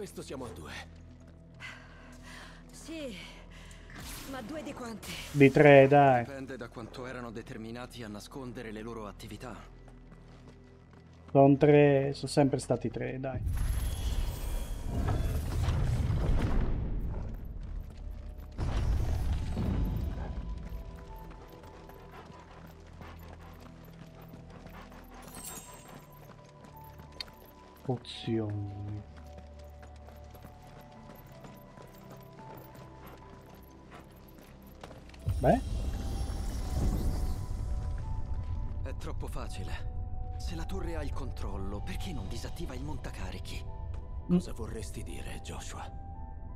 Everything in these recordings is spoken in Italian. questo siamo a due. Sì, ma due di quanti? Di tre, dai. Dipende da quanto erano determinati a nascondere le loro attività. Sono tre, sono sempre stati tre, dai. Pozioni. Beh, è troppo facile. Se la torre ha il controllo, perché non disattiva il montacarichi? Cosa vorresti dire, Joshua?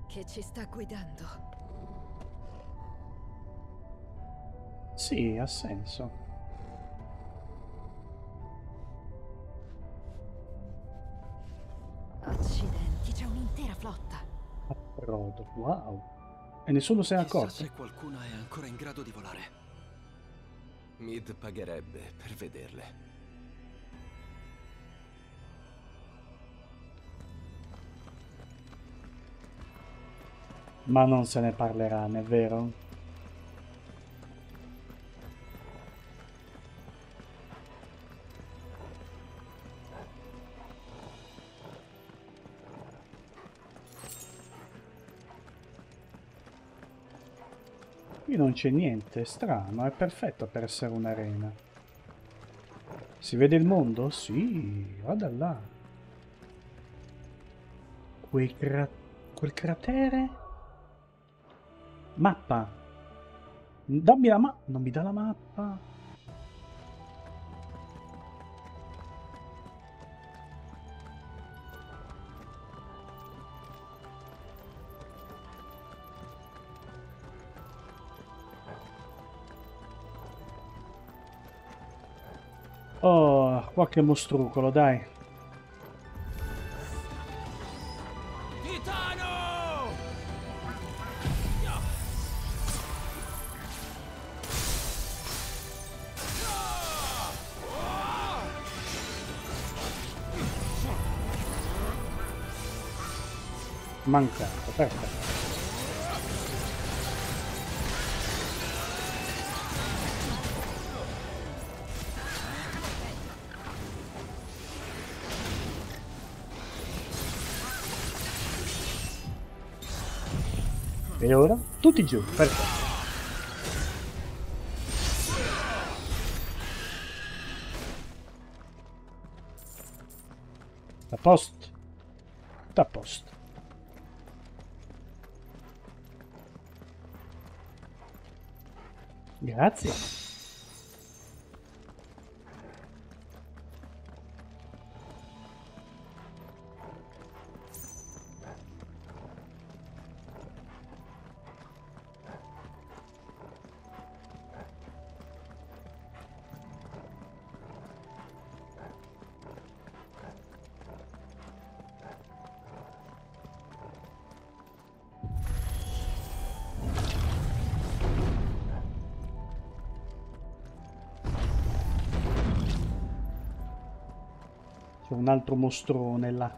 Che ci sta guidando. Sì, ha senso. Accidenti, c'è un'intera flotta. Approdo, wow. E nessuno se ne è accorto. Chissà se qualcuno è ancora in grado di volare. Mid pagherebbe per vederle. Ma non se ne parlerà, è vero? Non c'è niente, è strano, è perfetto per essere un'arena. Si vede il mondo? Sì, guarda là. Quel cratere? Mappa. Dammi la mappa. Non mi dà la mappa. Oh, qualche mostrucolo, dai. Titano! No! Mancato, perfetto. E ora? Tutti giù, perfetto. A posto. A posto. Grazie. Un altro mostrone là.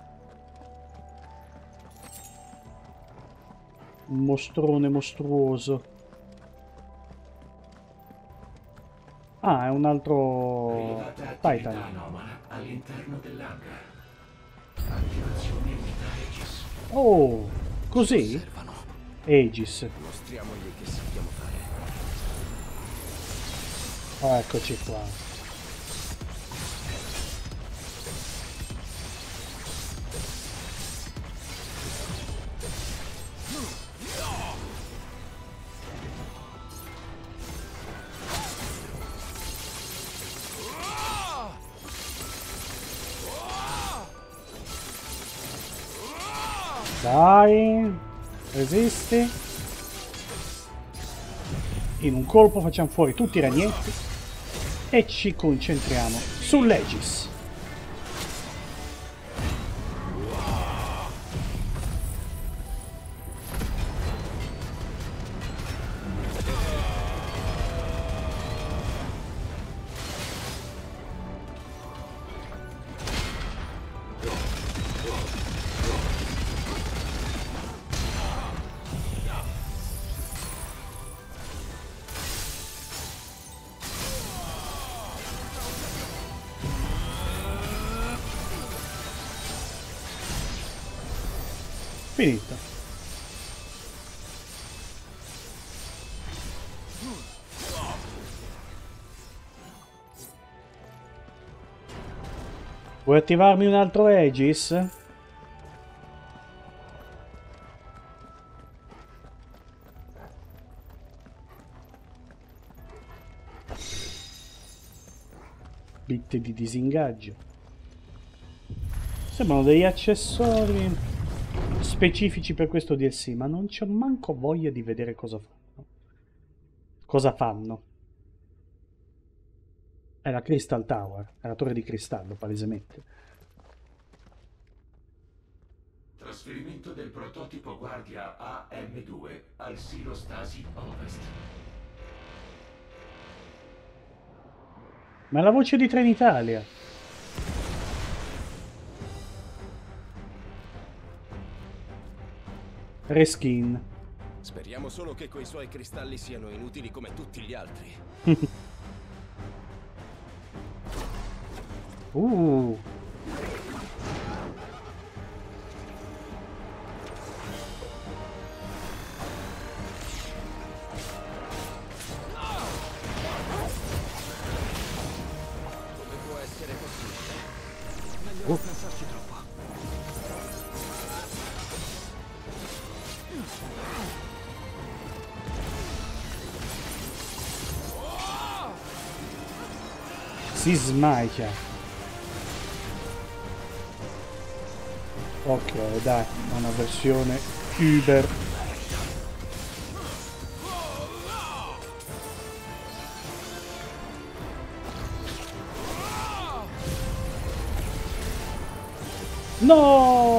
Un mostrone mostruoso. Ah, è un altro Titan. All'interno dell'hangar. Attivazione unità Aegis. Oh, così? Aegis. Mostriamogli che sappiamo fare. Oh, eccoci qua. Dai, resisti. In un colpo facciamo fuori tutti i ragnetti e ci concentriamo sull'Aegis. Finita. Vuoi attivarmi un altro Aegis? Bit di disingaggio. Sembrano degli accessori specifici per questo DLC, ma non c'ho manco voglia di vedere cosa fanno. Cosa fanno? È la Crystal Tower, è la torre di cristallo, palesemente. Trasferimento del prototipo guardia AM2 al silo Stasi Ovest. Ma è la voce di Trenitalia. Reskin. Speriamo solo che quei suoi cristalli siano inutili come tutti gli altri. Come può essere possibile? Meglio non pensarci troppo. Si smacchia. Ok, dai, una versione uber. No!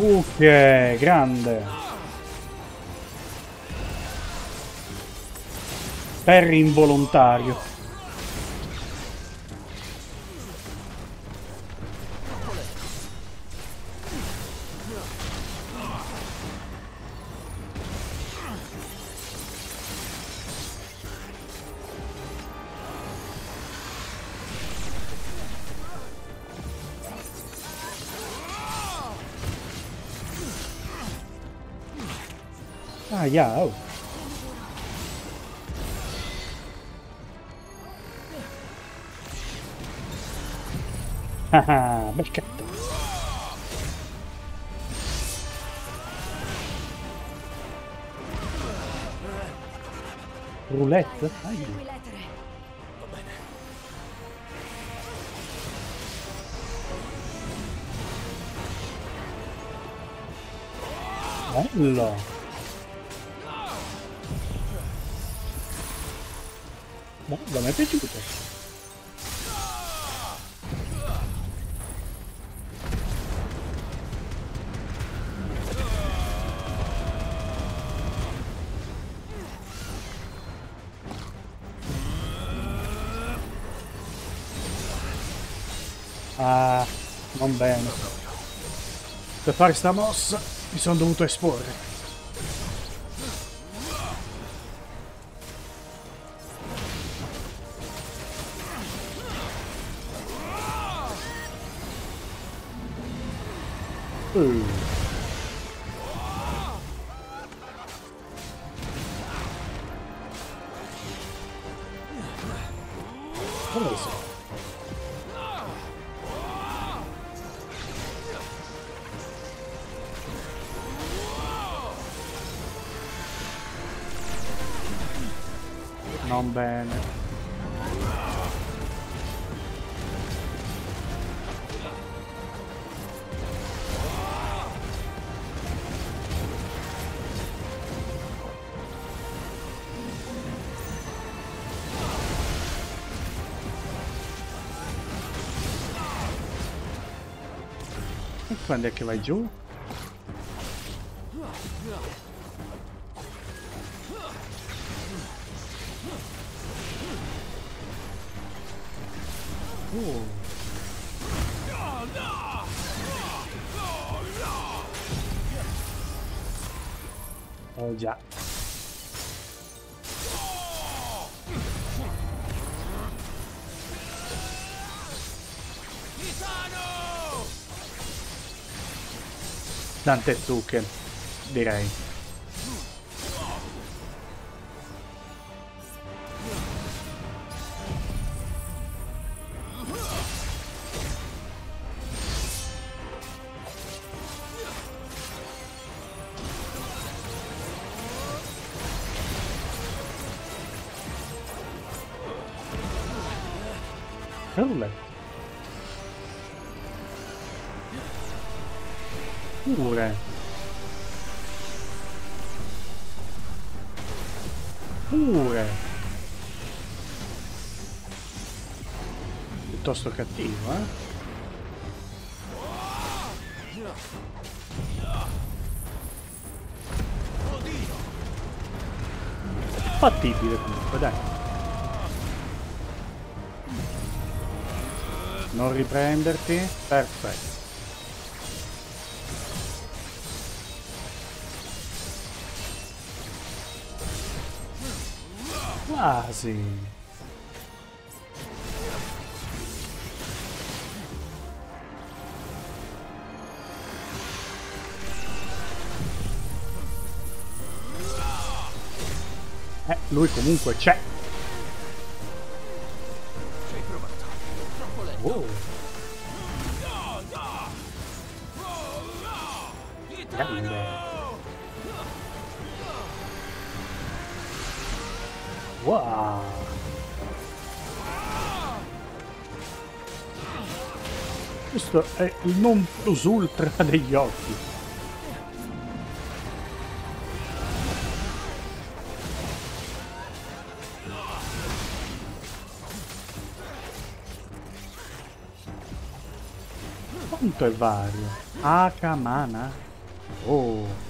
Ok, grande. Parry involontario. Yeah, oh. Ah, bel cazzo. Roulette? Ai. Bello. No, non mi è piaciuto. Ah, non bene. Per fare sta mossa mi sono dovuto esporre. Non bene. Quando è che vai giù? Oh già. Zantetsuken, direi. Pure piuttosto cattivo, eh? Fattibile comunque, dai. Non riprenderti, perfetto. Ah, sì. Lui comunque c'è. C'hai provato. Troppo lento. Oh. Grande. Wow! Questo è il non plus ultra degli occhi. Quanto è vario? Akamana? Oh!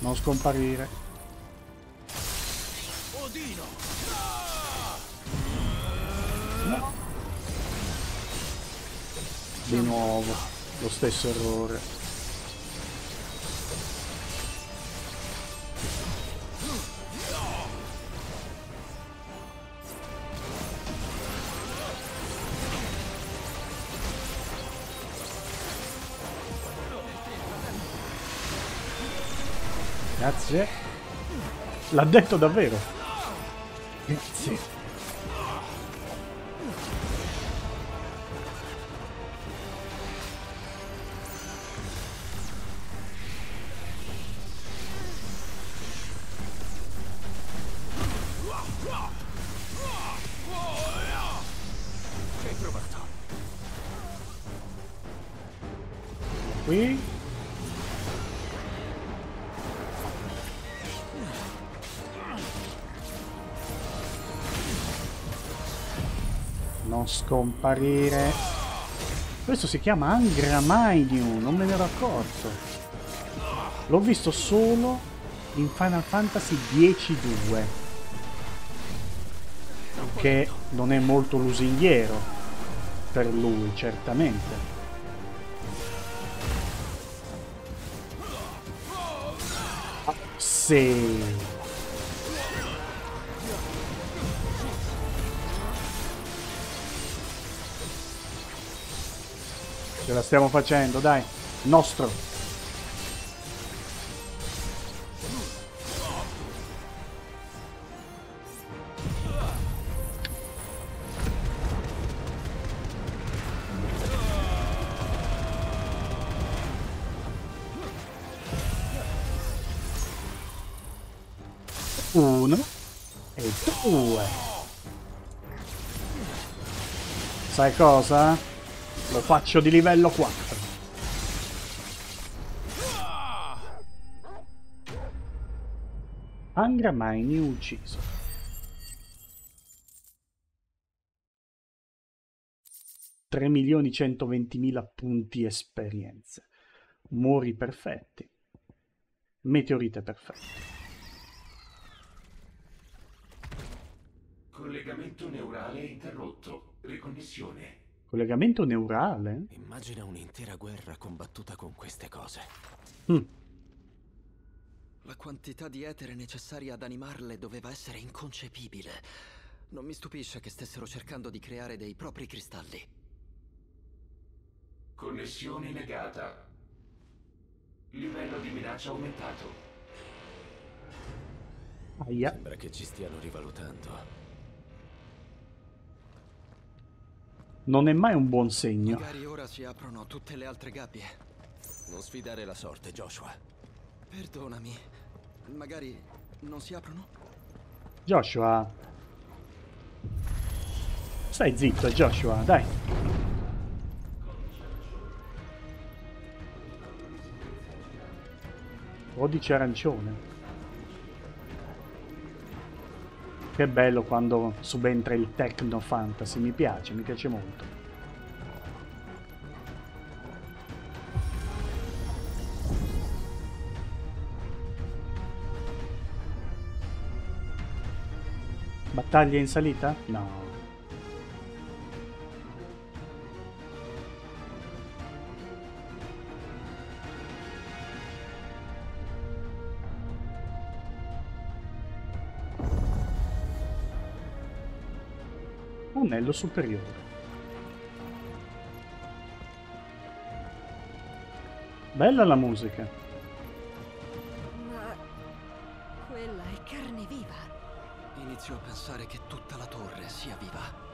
Non scomparire. Odino. No. Di nuovo lo stesso errore. Grazie. L'ha detto davvero. Grazie. C'hai provato. Qui. Scomparire. Questo si chiama Angra Mainyu, non me ne ero accorto. L'ho visto solo in Final Fantasy X-2, che non è molto lusinghiero per lui, certamente. Ah, sì. Ce la stiamo facendo, dai. Nostro. Uno e due. Sai cosa? Lo faccio di livello 4. Angra Mainyu ucciso. $3.120.000 punti esperienze. Muri perfetti. Meteorite perfette. Collegamento neurale interrotto. Riconnessione. Collegamento neurale? Immagina un'intera guerra combattuta con queste cose. La quantità di etere necessaria ad animarle doveva essere inconcepibile. Non mi stupisce che stessero cercando di creare dei propri cristalli. Connessione negata. Livello di minaccia aumentato. Aia. Sembra che ci stiano rivalutando. Non è mai un buon segno. Magari ora si aprono tutte le altre gabbie. Non sfidare la sorte, Joshua. Perdonami. Magari non si aprono? Joshua. Stai zitto, Joshua, dai. Codice arancione. Che bello quando subentra il techno fantasy, mi piace molto. Battaglia in salita? No. Anello superiore. Bella la musica. Ma quella è carne viva. Inizio a pensare che tutta la torre sia viva.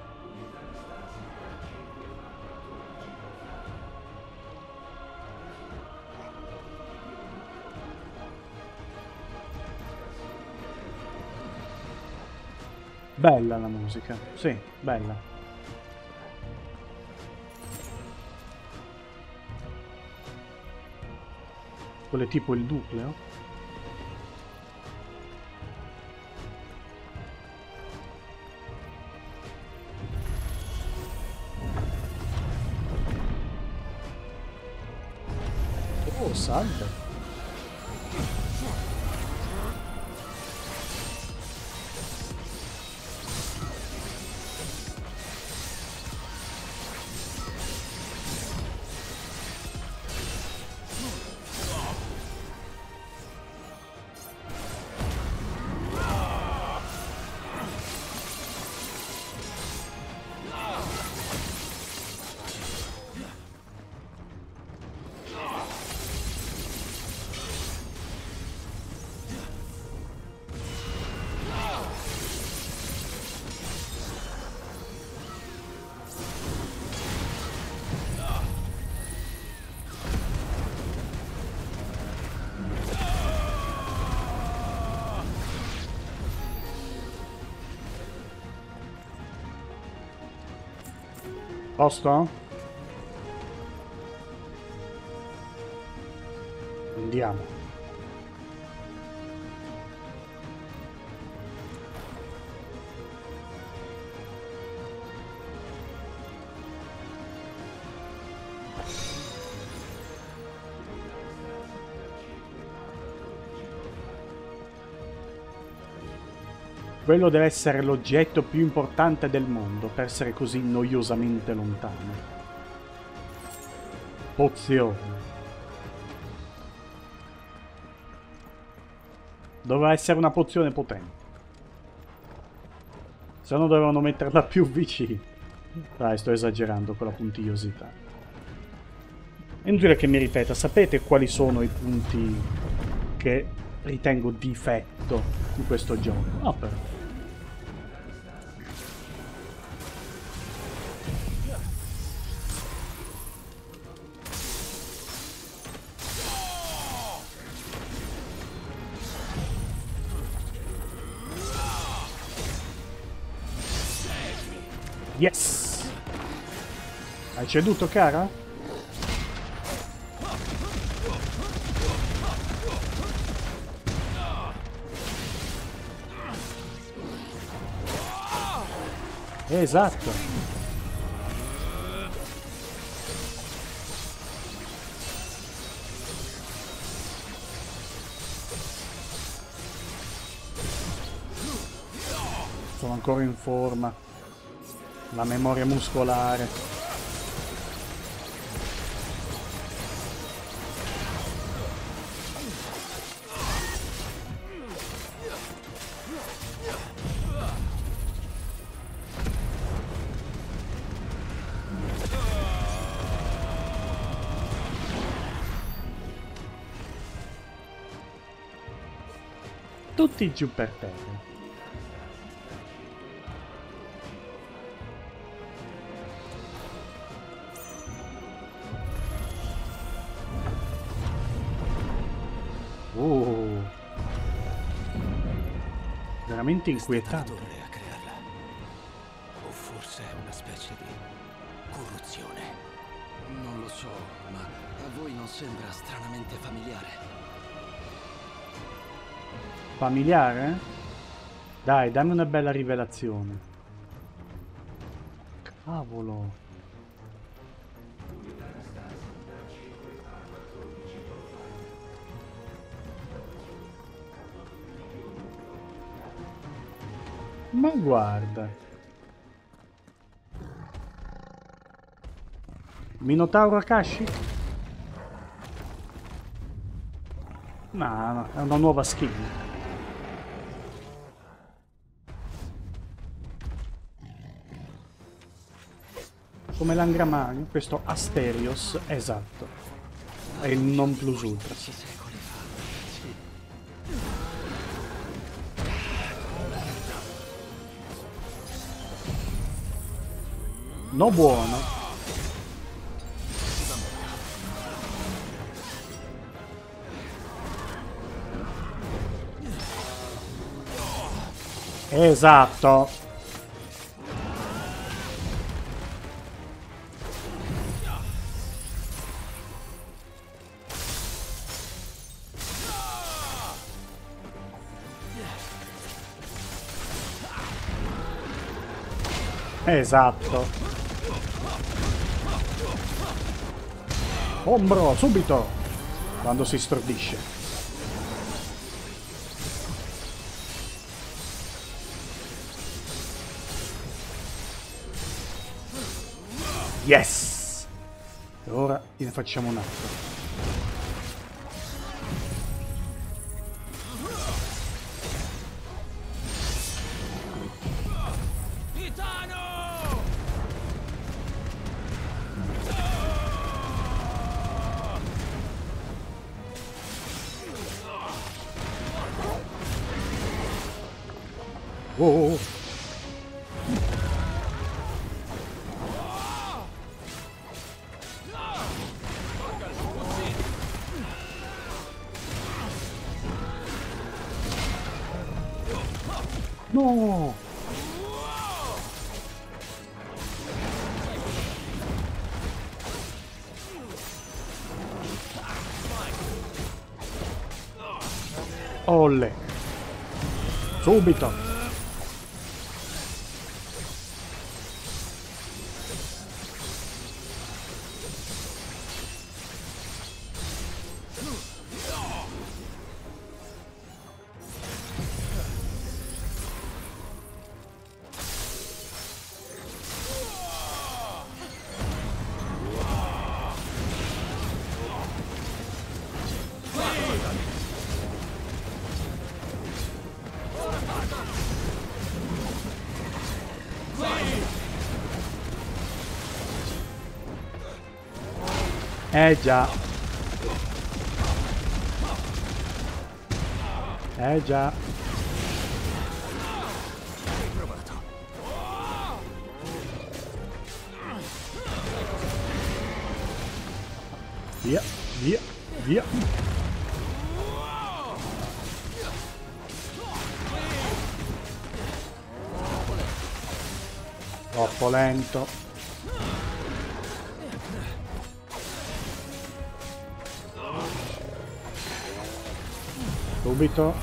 Bella la musica, sì, bella. Quello è tipo il nucleo. Oh, salta. Andiamo. Quello deve essere l'oggetto più importante del mondo per essere così noiosamente lontano. Pozione. Doveva essere una pozione potente. Se no dovevano metterla più vicino. Dai, sto esagerando con la puntigliosità. È inutile che mi ripeta, sapete quali sono i punti che ritengo difetto di questo gioco? Ah, però. Yes! Hai ceduto, cara? Esatto! Sono ancora in forma. La memoria muscolare. tutti giù per terra. Veramente inquietante. È stato Torre a crearla. O forse è una specie di corruzione. Non lo so, ma a voi non sembra stranamente familiare? Familiare? Dai, dammi una bella rivelazione. Cavolo. Ma guarda, Minotauro Akashi? No, è una nuova skin. Come l'Angra Mainyu, questo Asterios, esatto. È il non plus ultra. No buono. Esatto. Esatto. Ombro, subito! Quando si stordisce. Yes! E ora ne facciamo un altro. No! Olle! Subito! Già. Già. Via, via, via. Troppo lento. Subito.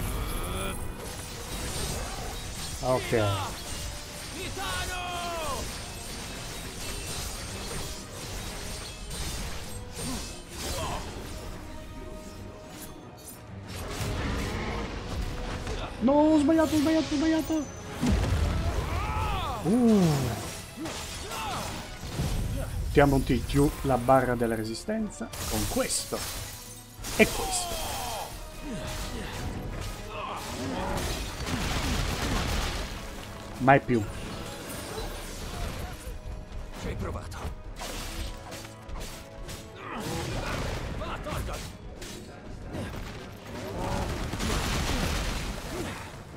Ok. No, ho sbagliato, ho sbagliato. Mettiamo un tiro giù la barra della resistenza con questo. E questo. Mai più. Ci hai provato.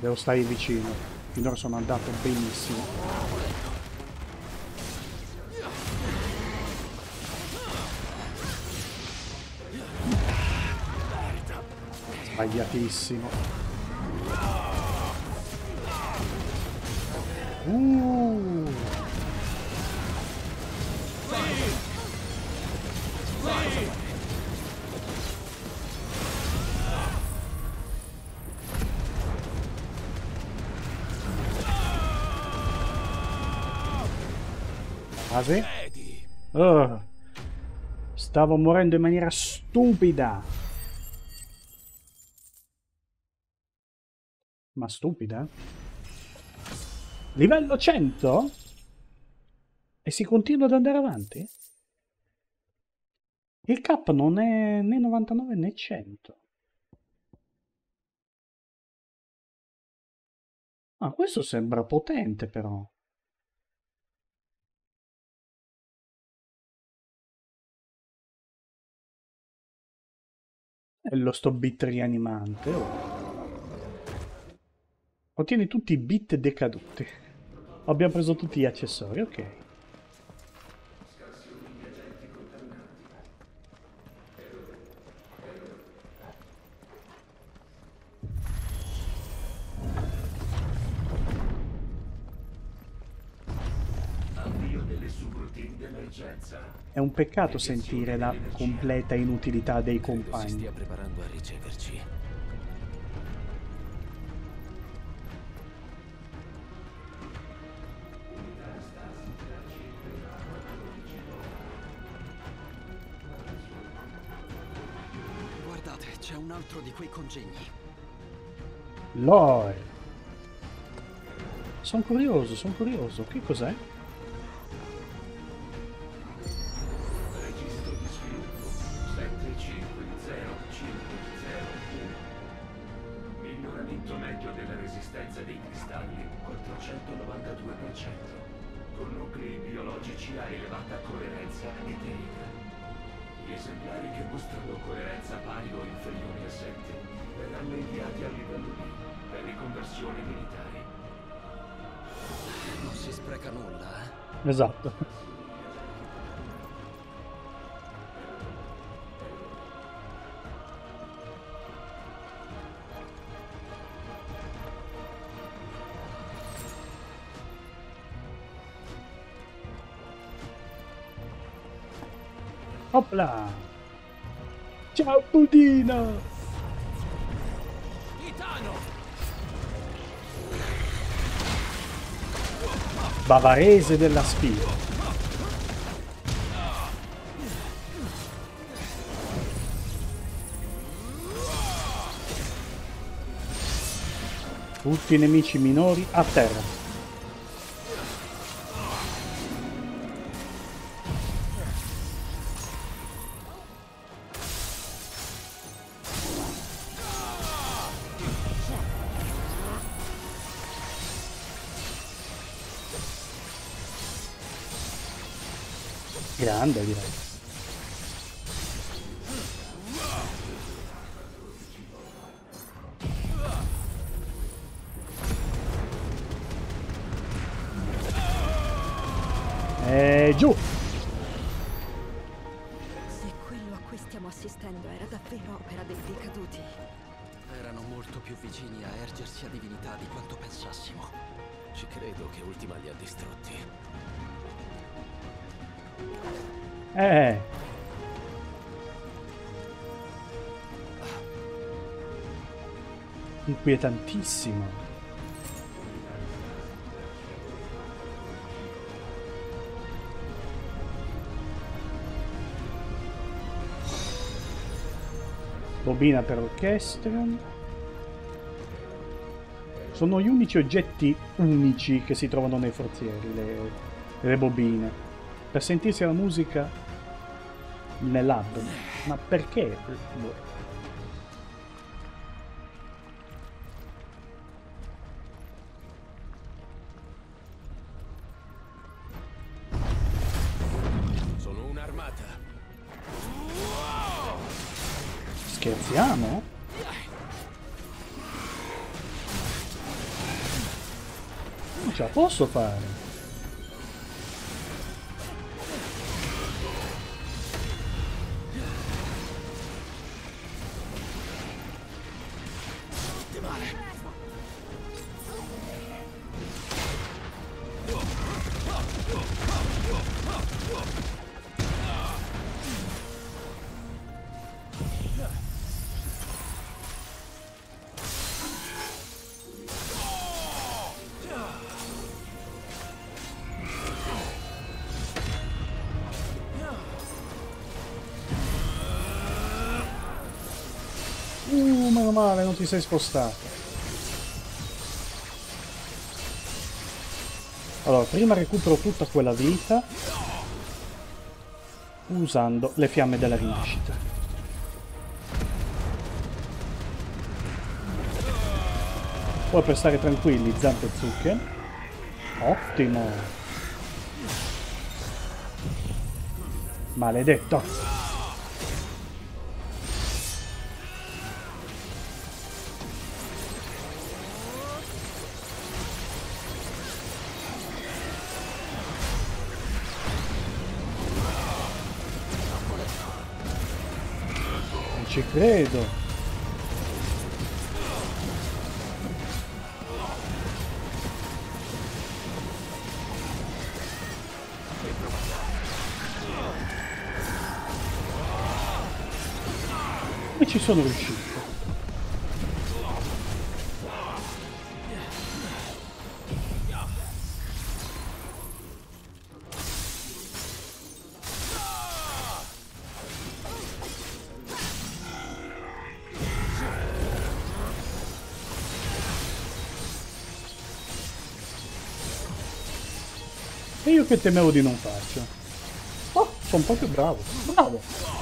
Devo stare vicino. Finora sono andato benissimo. Sbagliatissimo. Oh, stavo morendo in maniera stupida. Ma stupida? Livello 100? E si continua ad andare avanti? Il cap non è né 99 né 100. Ah, questo sembra potente però. Lo sto bit rianimante. Ottieni tutti i bit decaduti. Abbiamo preso tutti gli accessori, ok. È un peccato sentire la completa inutilità dei compagni. Si stia preparando a riceverci. Guardate, c'è un altro di quei congegni. Lol. Sono curioso, sono curioso. Che cos'è? Esatto. Opla! Ciao Budino! Bavarese della spia. Tutti i nemici minori a terra. Grande, direi. E giù. Se quello a cui stiamo assistendo era davvero opera dei decaduti, erano molto più vicini a ergersi a divinità di quanto pensassimo. Ci credo che Ultima li ha distrutti. Inquietantissimo. Bobina per orchestra. Sono gli unici oggetti unici che si trovano nei forzieri, le bobine. Per sentirsi la musica nell'addome. Ma perché? Sono un'armata. Scherziamo? ce la posso fare. Meno male, non ti sei spostato. Allora, prima recupero tutta quella vita usando le fiamme della rinascita. Poi per stare tranquilli, Zantetsuken. Ottimo. Maledetto. Ci credo. E ci sono riuscito. E io che temevo di non farci. Oh, sono un po' più bravo. Bravo!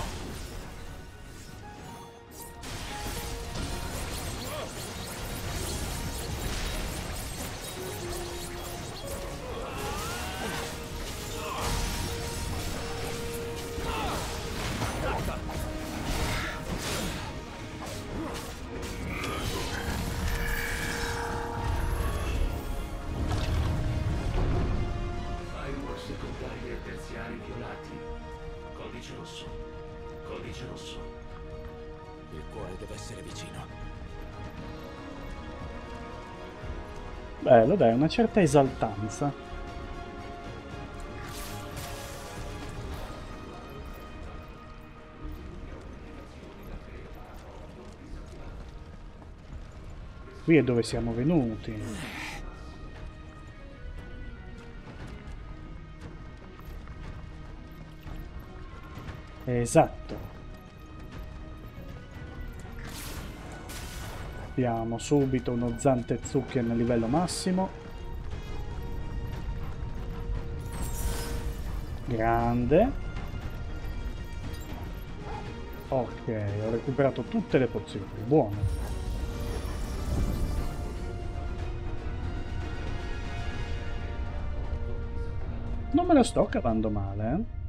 Bello, dai, una certa esaltanza. Qui è dove siamo venuti. Esatto. Abbiamo subito uno Zantetsuken a livello massimo. Grande. Ok, ho recuperato tutte le pozioni. Buono. Non me la sto cavando male, eh?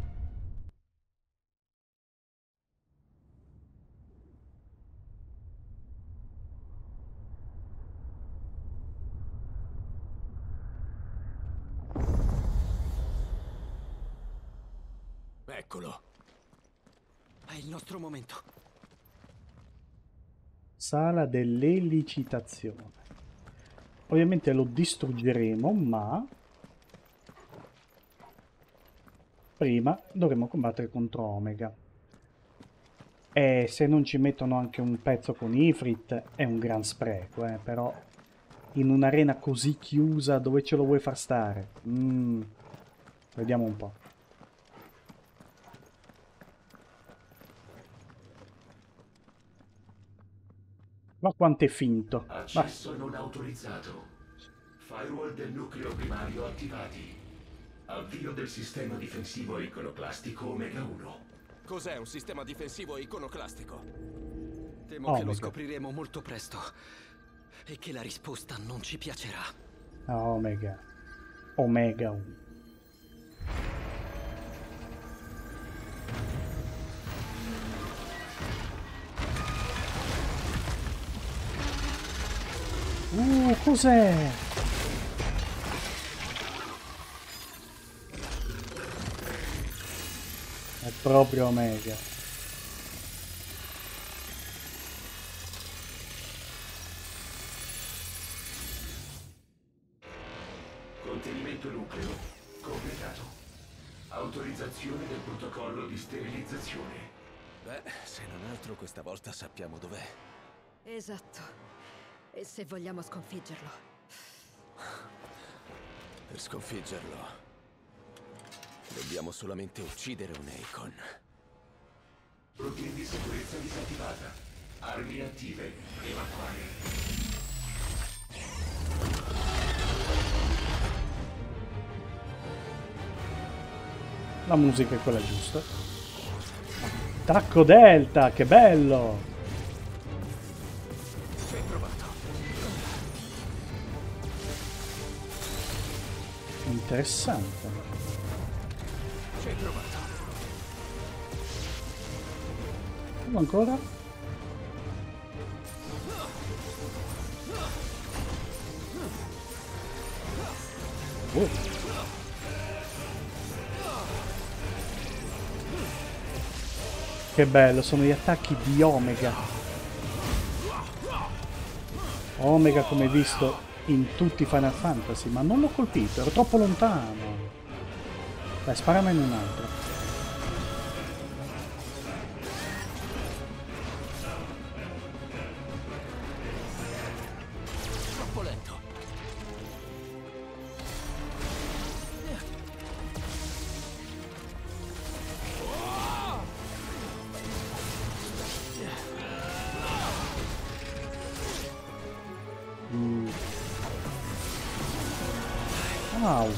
Sala dell'elicitazione. Ovviamente lo distruggeremo, ma prima dovremo combattere contro Omega. E se non ci mettono anche un pezzo con Ifrit è un gran spreco, però in un'arena così chiusa dove ce lo vuoi far stare? Vediamo un po'. Ma quanto è finto. Accesso non autorizzato. Firewall del nucleo primario attivati. Avvio del sistema difensivo iconoclastico Omega 1. Cos'è un sistema difensivo iconoclastico? Temo che lo scopriremo molto presto. E che la risposta non ci piacerà. Omega. Omega 1. Cos'è? proprio Omega. Contenimento nucleo completato. Autorizzazione del protocollo di sterilizzazione. Beh, se non altro questa volta sappiamo dov'è. Esatto. E se vogliamo sconfiggerlo. Per sconfiggerlo dobbiamo solamente uccidere un Eikon. Routine di sicurezza disattivata. Armi attive. Evacuare. La musica è quella giusta. Attacco Delta, che bello! Sei provato. Interessante. Sei provato. Uno ancora? Oh. Che bello, sono gli attacchi di Omega. Omega come visto in tutti i Final Fantasy, ma non l'ho colpito, ero troppo lontano. Dai, sparamene un altro. Troppo lento. Wow.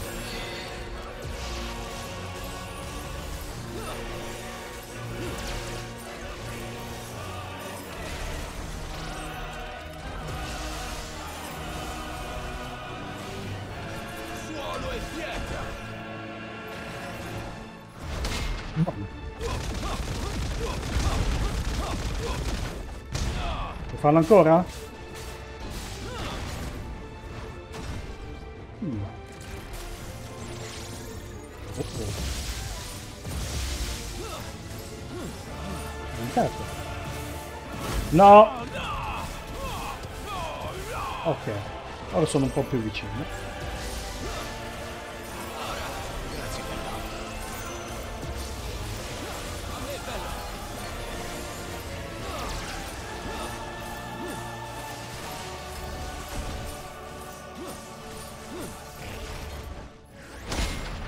Suolo e pietra. Puoi farlo ancora? No! Ok, ora sono un po' più vicino.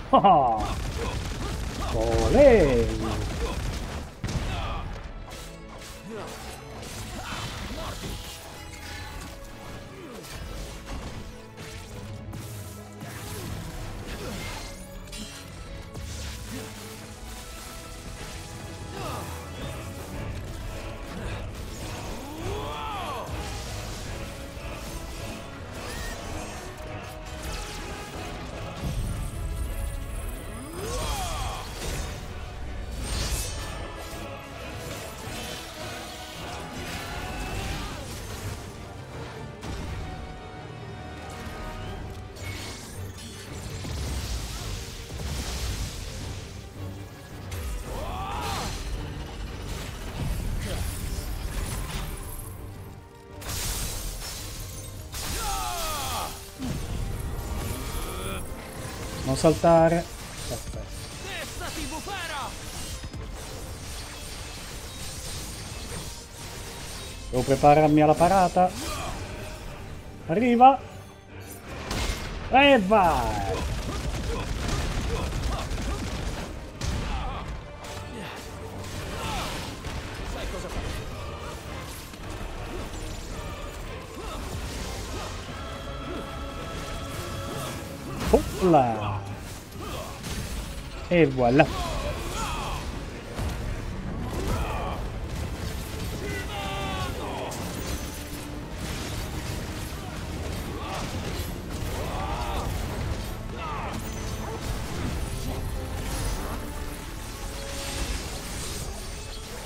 Oh! Olè! Non saltare. Perfetto. Devo prepararmi alla parata. Arriva. E vai. Oppla. E voilà.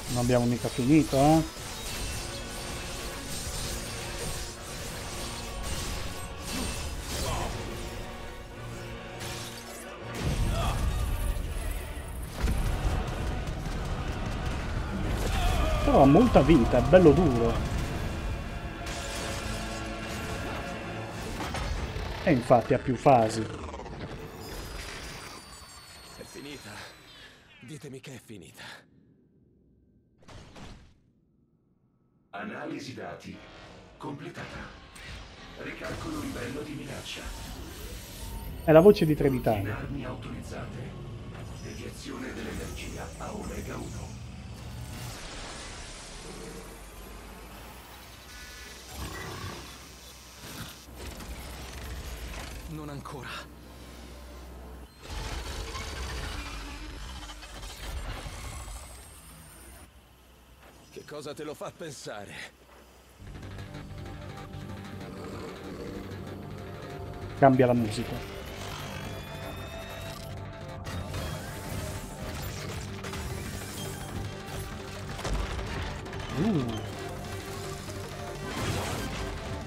Non abbiamo mica finito, eh? Però ha molta vita, è bello duro. E infatti ha più fasi. È finita. Ditemi che è finita. Analisi dati completata. Ricalcolo livello di minaccia. È la voce di Trenitalia. Armi autorizzate. Deviazione dell'energia a Omega 1. Non ancora. Che cosa te lo fa pensare? Cambia la musica.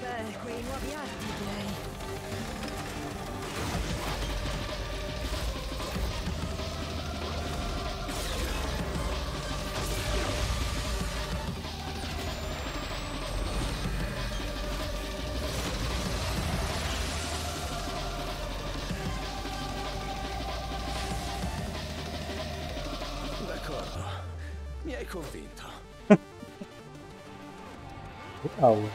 Beh, quei nuovi arti direi. Wow.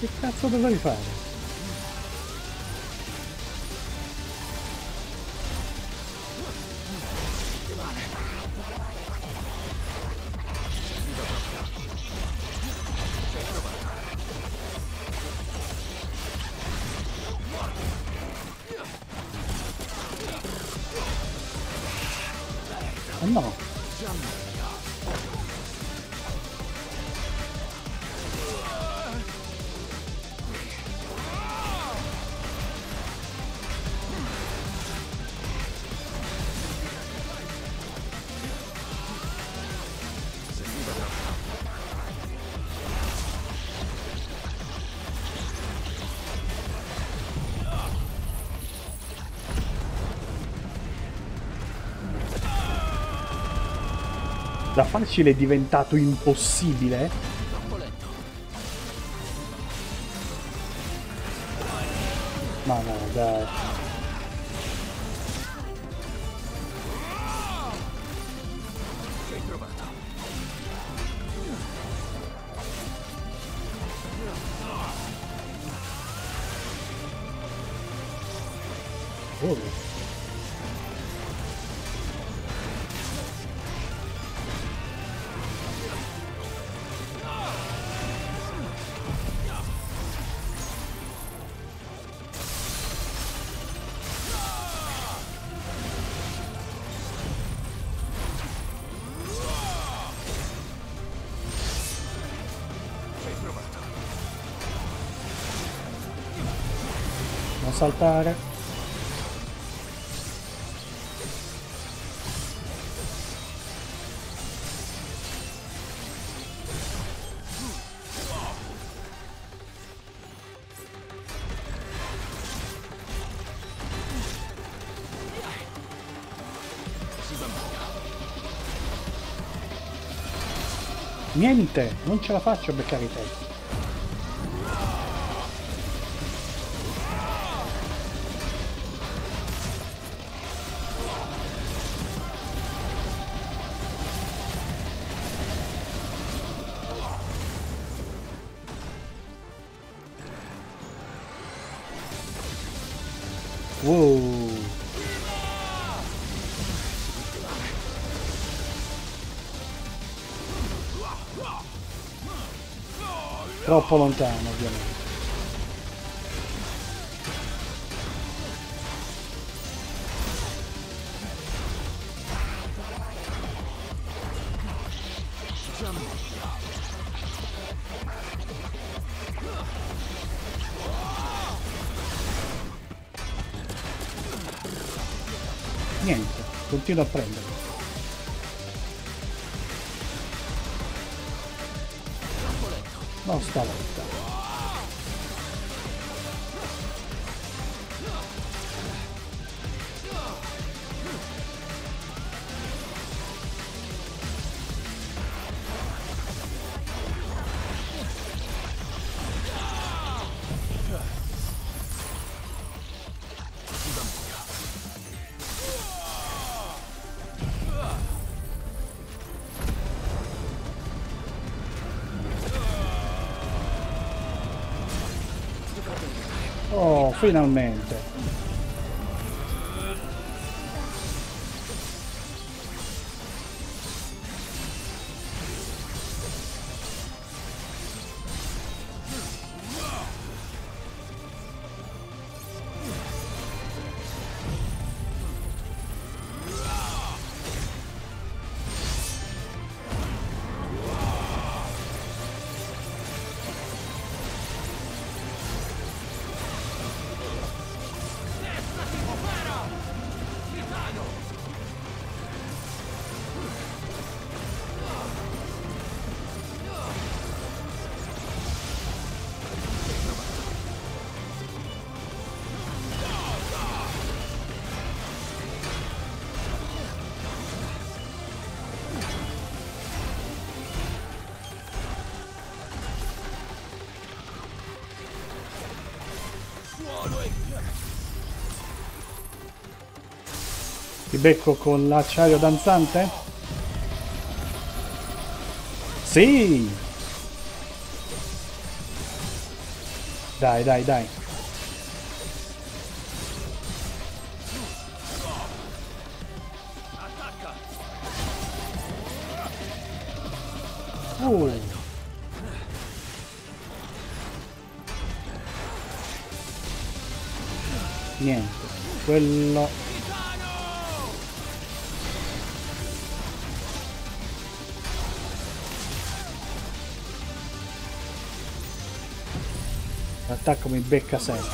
Che cazzo dovrei fare? Da facile è diventato impossibile. Ma no, dai. Oh. Saltare. Niente, non ce la faccio a beccare i tempi. Troppo lontano, ovviamente. Niente, continuo a prenderlo. No, stavolta. Oh, finalmente. Ti becco con l'acciaio danzante? Sì! Dai, dai, dai. Niente, quello... L'attacco mi becca sempre.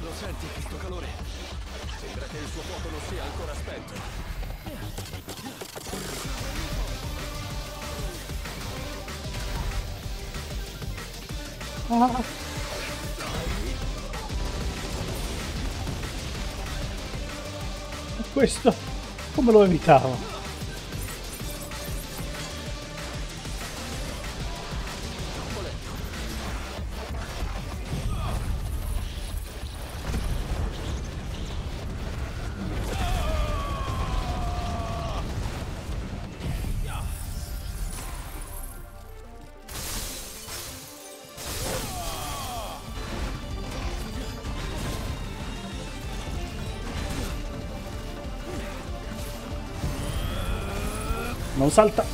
Lo senti questo calore? Sembra che il suo fuoco non sia ancora spento. Ah. Questo come lo evitavo? Non salta.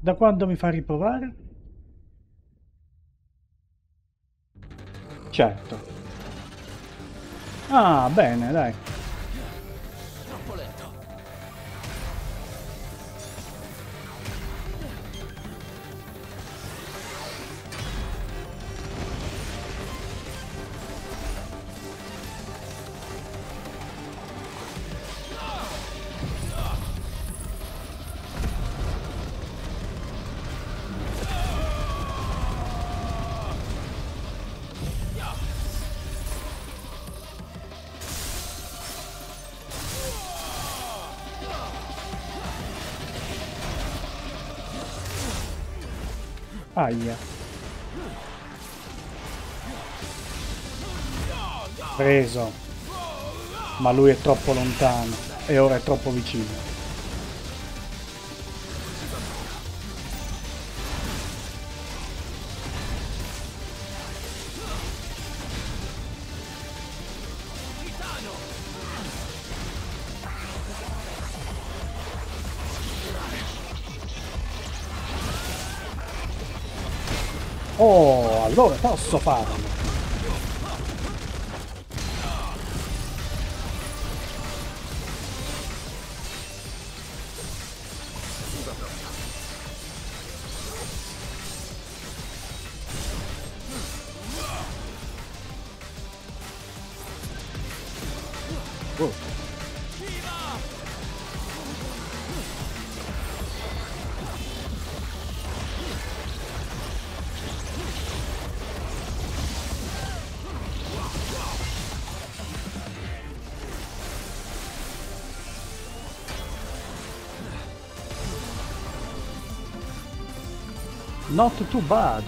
Da quando mi fa riprovare? Certo. Ah, bene, dai. Aia. Preso. Ma lui è troppo lontano e ora è troppo vicino. Oh, allora posso farlo. Not too bad.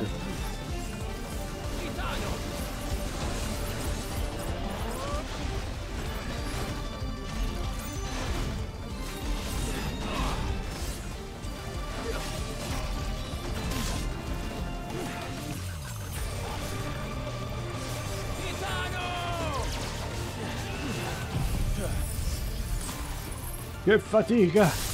Che fatica!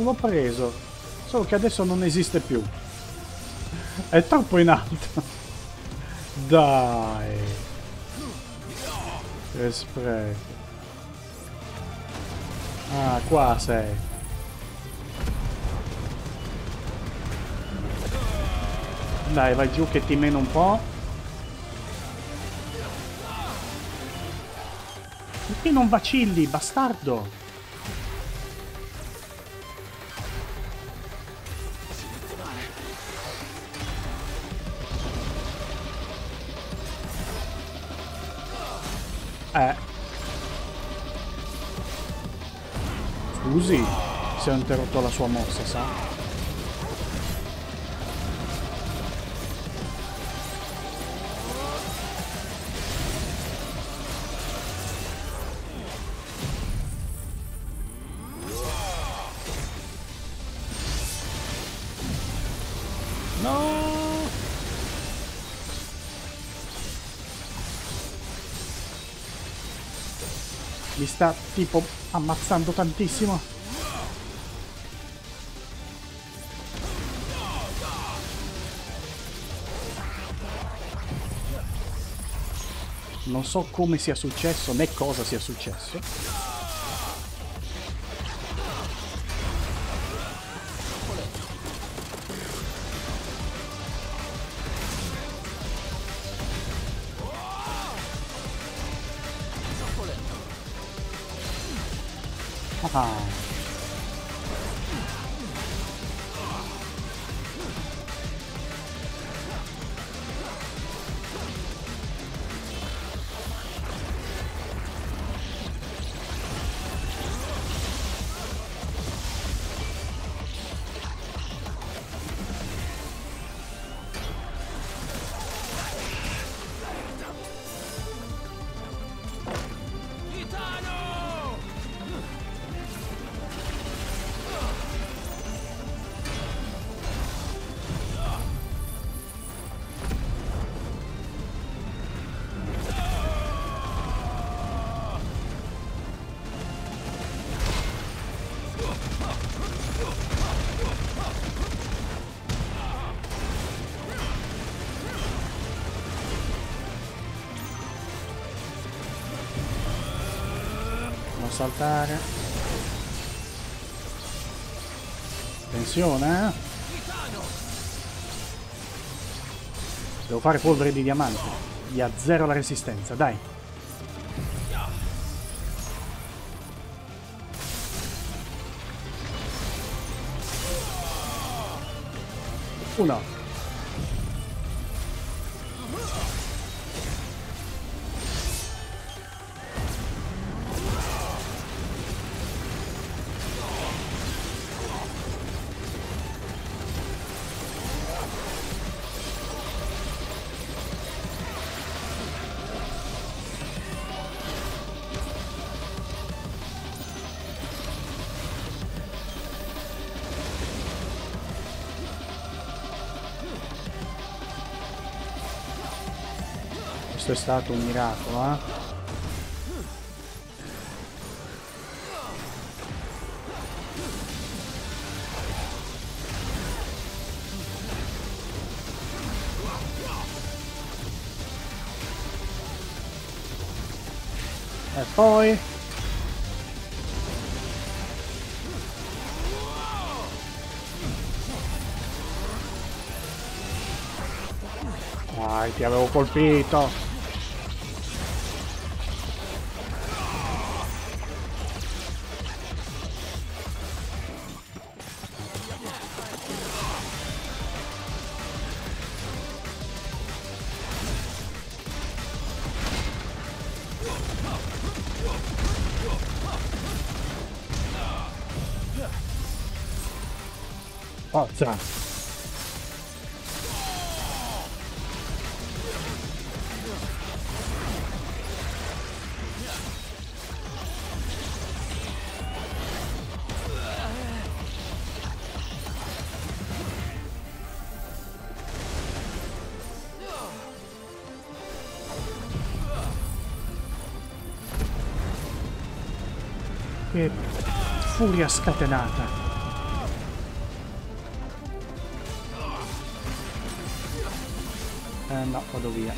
L'ho preso, solo che adesso non esiste più. È troppo in alto. Dai. Che spreco. Ah, qua sei. Dai, vai giù che ti meno un po'. Perché non vacilli, bastardo? Scusi, se ho interrotto la sua mossa, sa? Sta tipo ammazzando tantissimo. Non so come sia successo né cosa sia successo. Saltare. Attenzione, eh? Devo fare polvere di diamante. Gli azzero la resistenza, dai. Uno. È stato un miracolo, eh? E poi dai, ti avevo colpito. Forza! Che furia scatenata! No, vado via.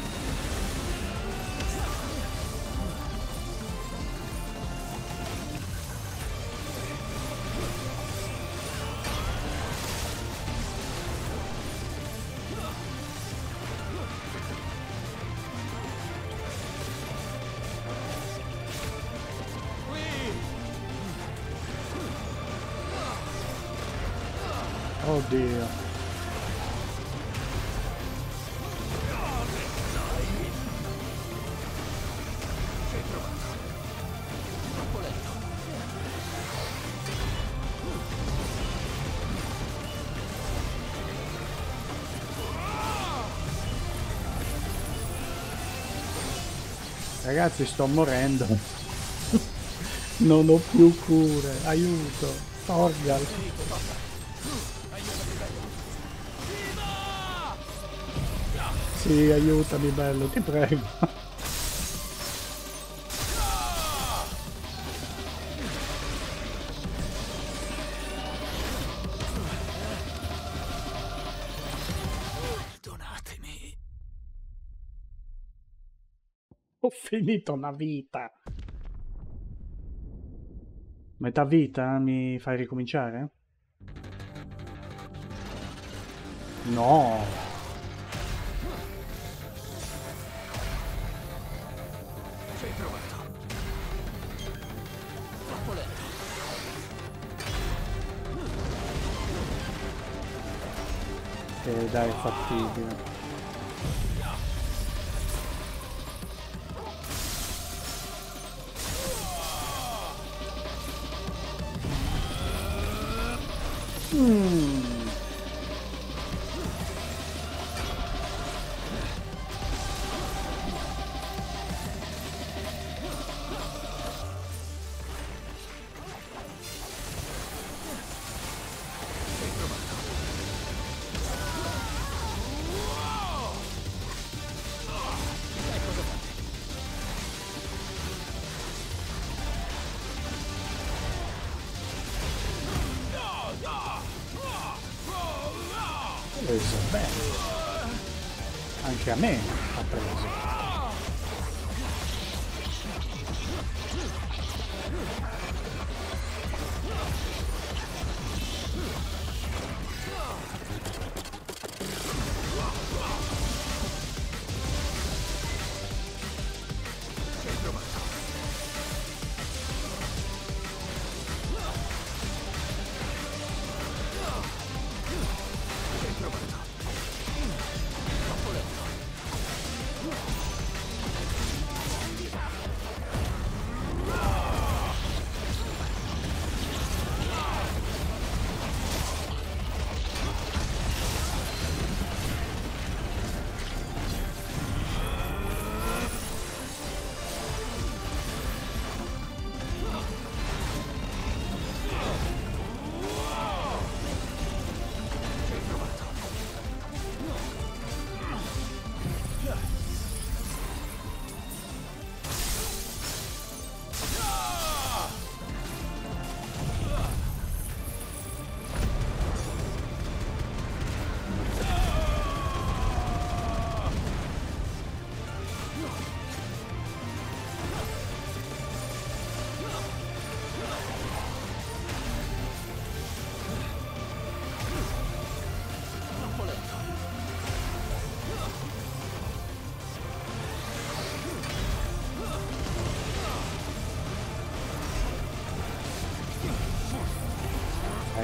Oddio. Ragazzi, sto morendo. Non ho più cure. Aiuto. Torgal. Sì, aiutami bello, ti prego. Finito una vita. Metà vita? Mi fai ricominciare? No. Sei trovato. Troppo lento. Dai, fastidio. Anche a me ha preso.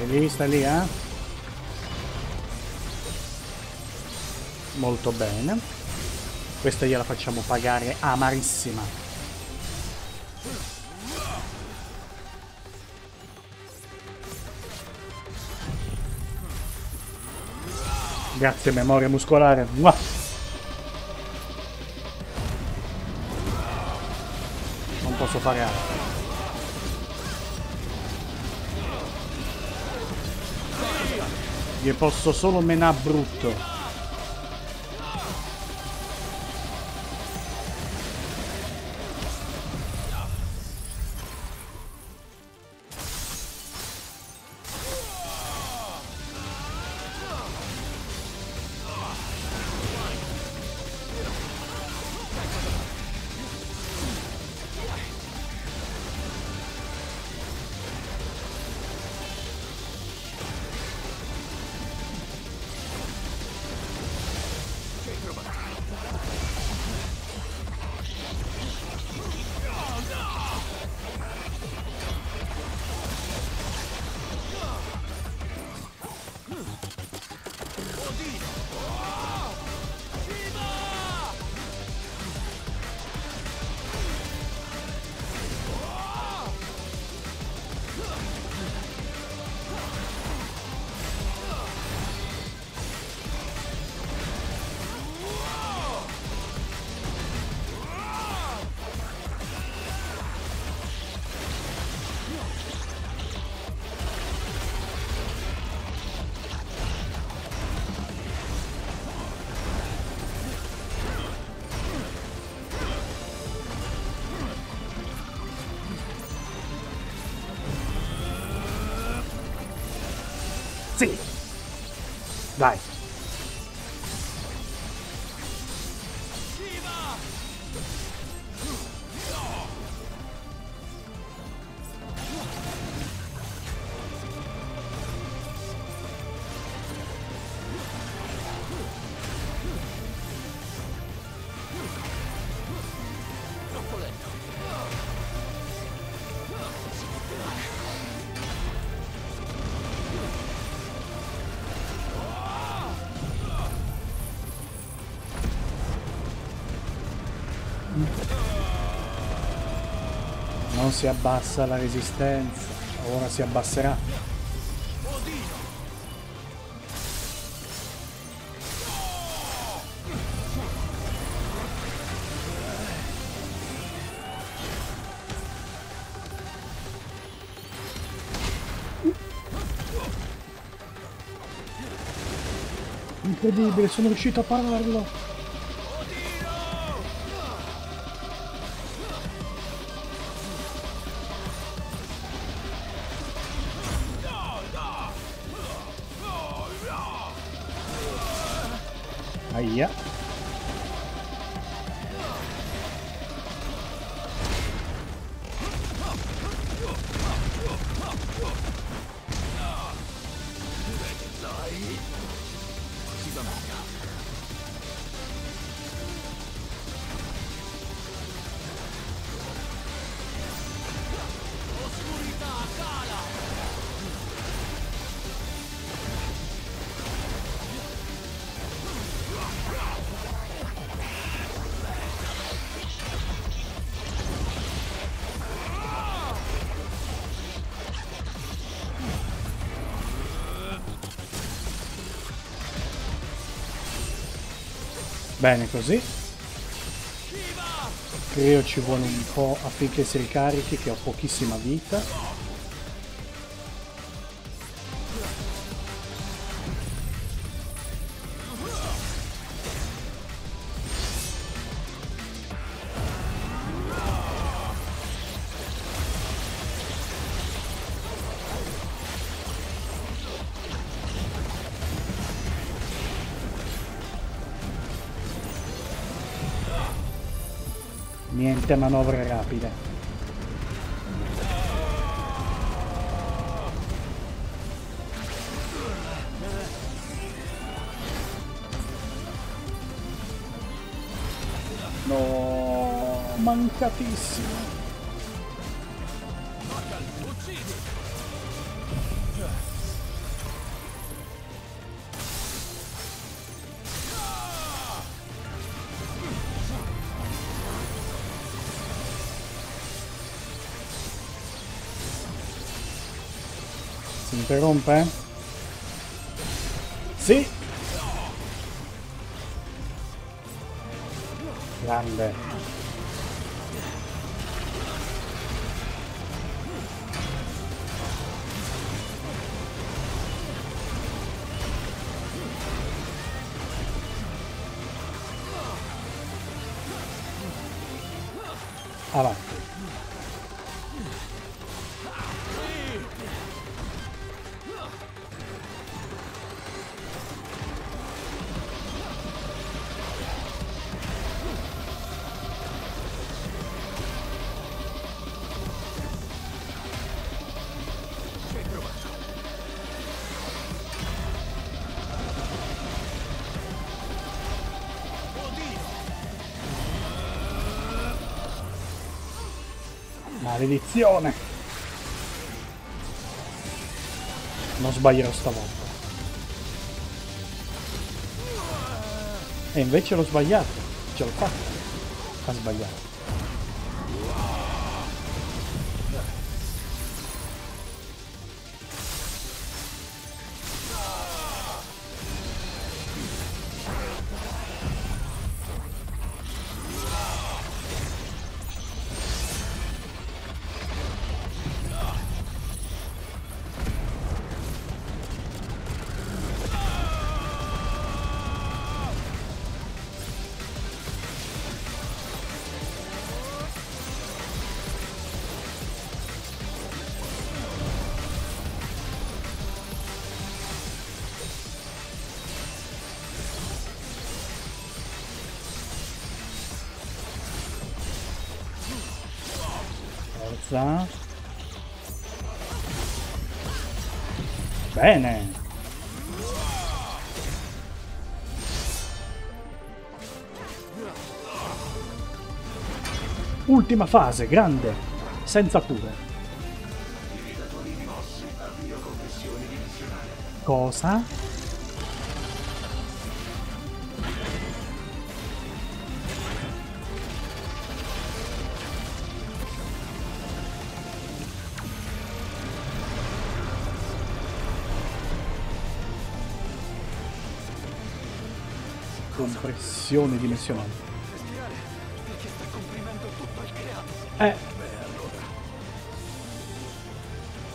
Vista lì, eh? Molto bene. Questa gliela facciamo pagare amarissima. Grazie, memoria muscolare. Mua. Non posso fare altro. Gli posso solo menà brutto. Sì! Dai! Si abbassa la resistenza, ora si abbasserà. Incredibile, sono riuscito a pararlo. Bene così, creo ci vuole un po' affinché si ricarichi, che ho pochissima vita. Manovre rapide. No, mancatissimo. Interrompe? Sì! Grande. Avanti. Maledizione! Non sbaglierò stavolta. E invece l'ho sbagliato. Ce l'ho fatta. Ha sbagliato. Bene. Ultima fase, grande, senza cure. Cosa? Compressione dimensionale. Perché sta comprimendo tutto il creato. Beh,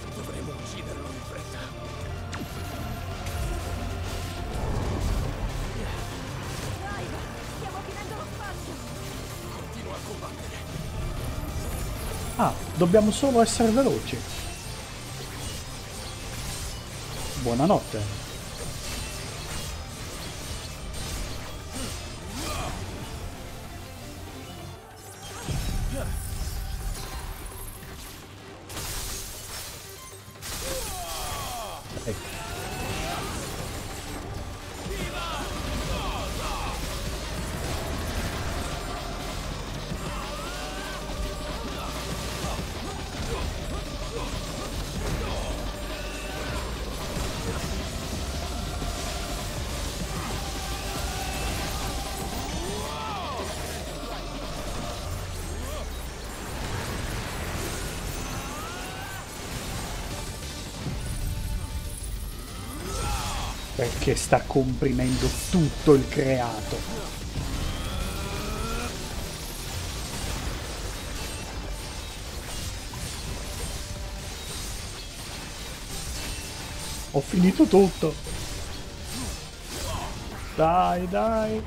allora dovremo ucciderlo in fretta. Clive, stiamo finendo lo spazio. Continua a combattere. Ah, dobbiamo solo essere veloci. Buonanotte. Perché sta comprimendo tutto il creato. Ho finito tutto. Dai, dai.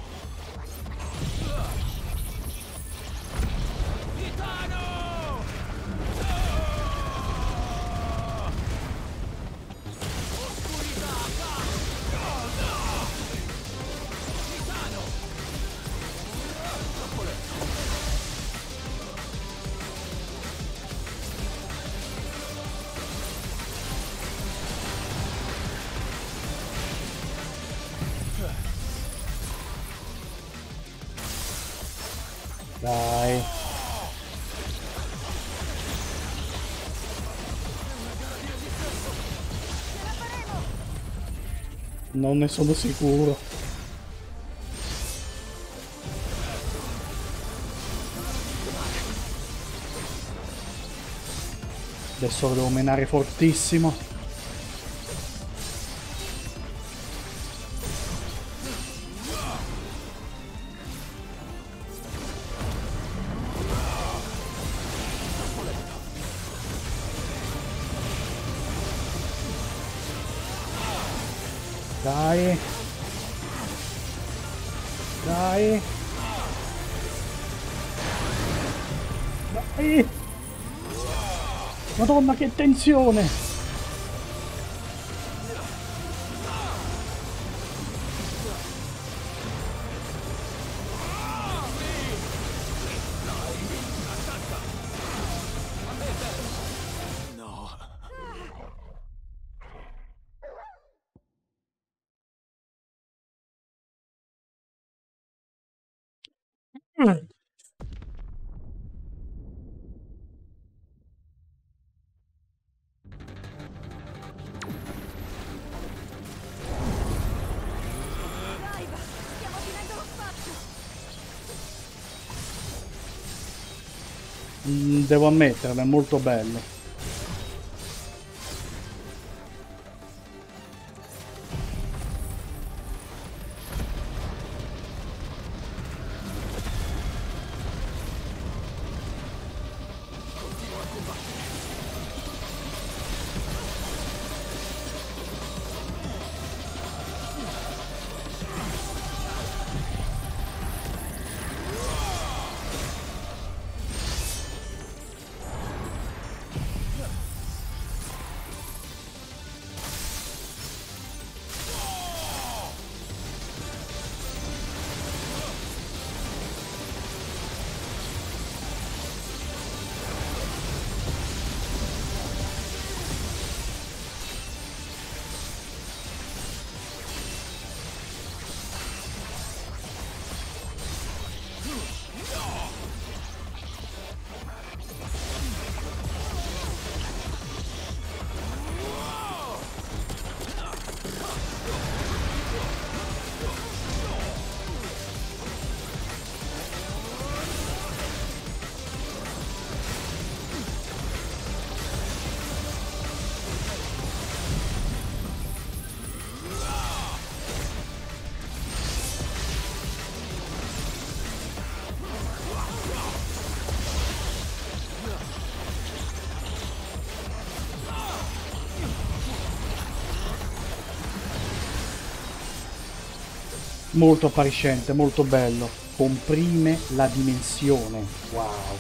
Non ne sono sicuro. Adesso lo devo menare fortissimo. Dai. Dai. Dai. Madonna, che tensione. Devo ammetterlo, è molto bello. Continua a Molto appariscente, molto bello. Comprime la dimensione. Wow.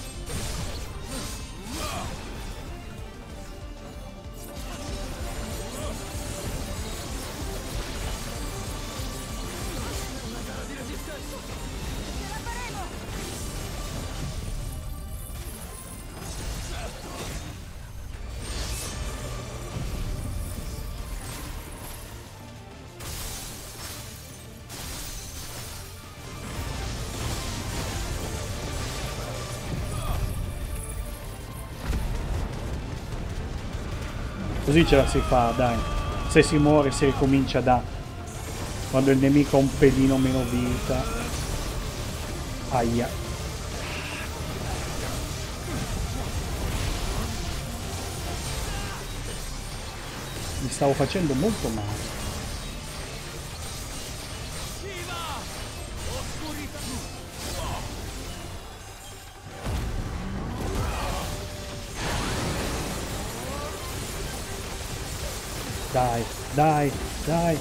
Così ce la si fa, dai. Se si muore si ricomincia da quando il nemico ha un pelino meno vita. Aia. Mi stavo facendo molto male. Dai, dai, dai.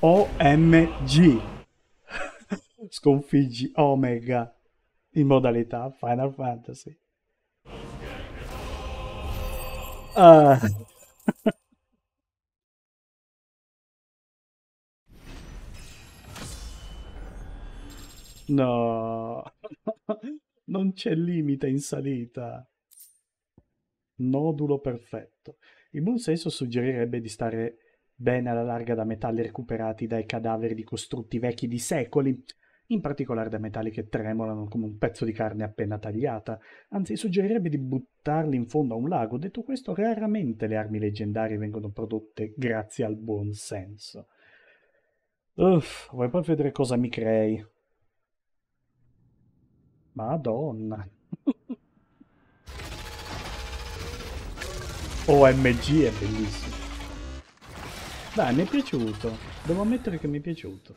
OMG. Sconfiggi Omega in modalità Final Fantasy. No, non c'è limite in salita. Nodulo perfetto. In buon senso suggerirebbe di stare bene alla larga da metalli recuperati dai cadaveri di costrutti vecchi di secoli, in particolare da metalli che tremolano come un pezzo di carne appena tagliata, anzi suggerirebbe di buttarli in fondo a un lago. Detto questo, raramente le armi leggendarie vengono prodotte grazie al buon senso. Uff, vuoi poi vedere cosa mi crei? Madonna. OMG è bellissimo. Dai, mi è piaciuto. Devo ammettere che mi è piaciuto.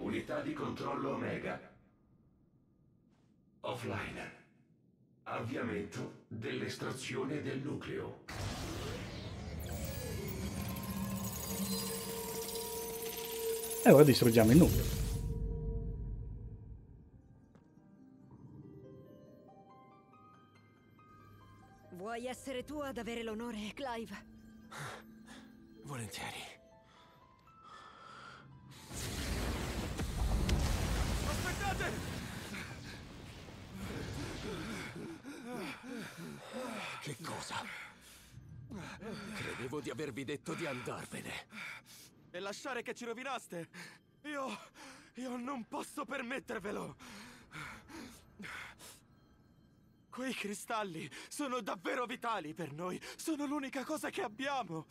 Unità di controllo Omega. Offline. Avviamento dell'estrazione del nucleo. E ora distruggiamo il nucleo. Vuoi essere tu ad avere l'onore, Clive? Volentieri. Aspettate! Che cosa? Credevo di avervi detto di andarvene. E lasciare che ci rovinaste. Io non posso permettervelo. Quei cristalli sono davvero vitali per noi. Sono l'unica cosa che abbiamo.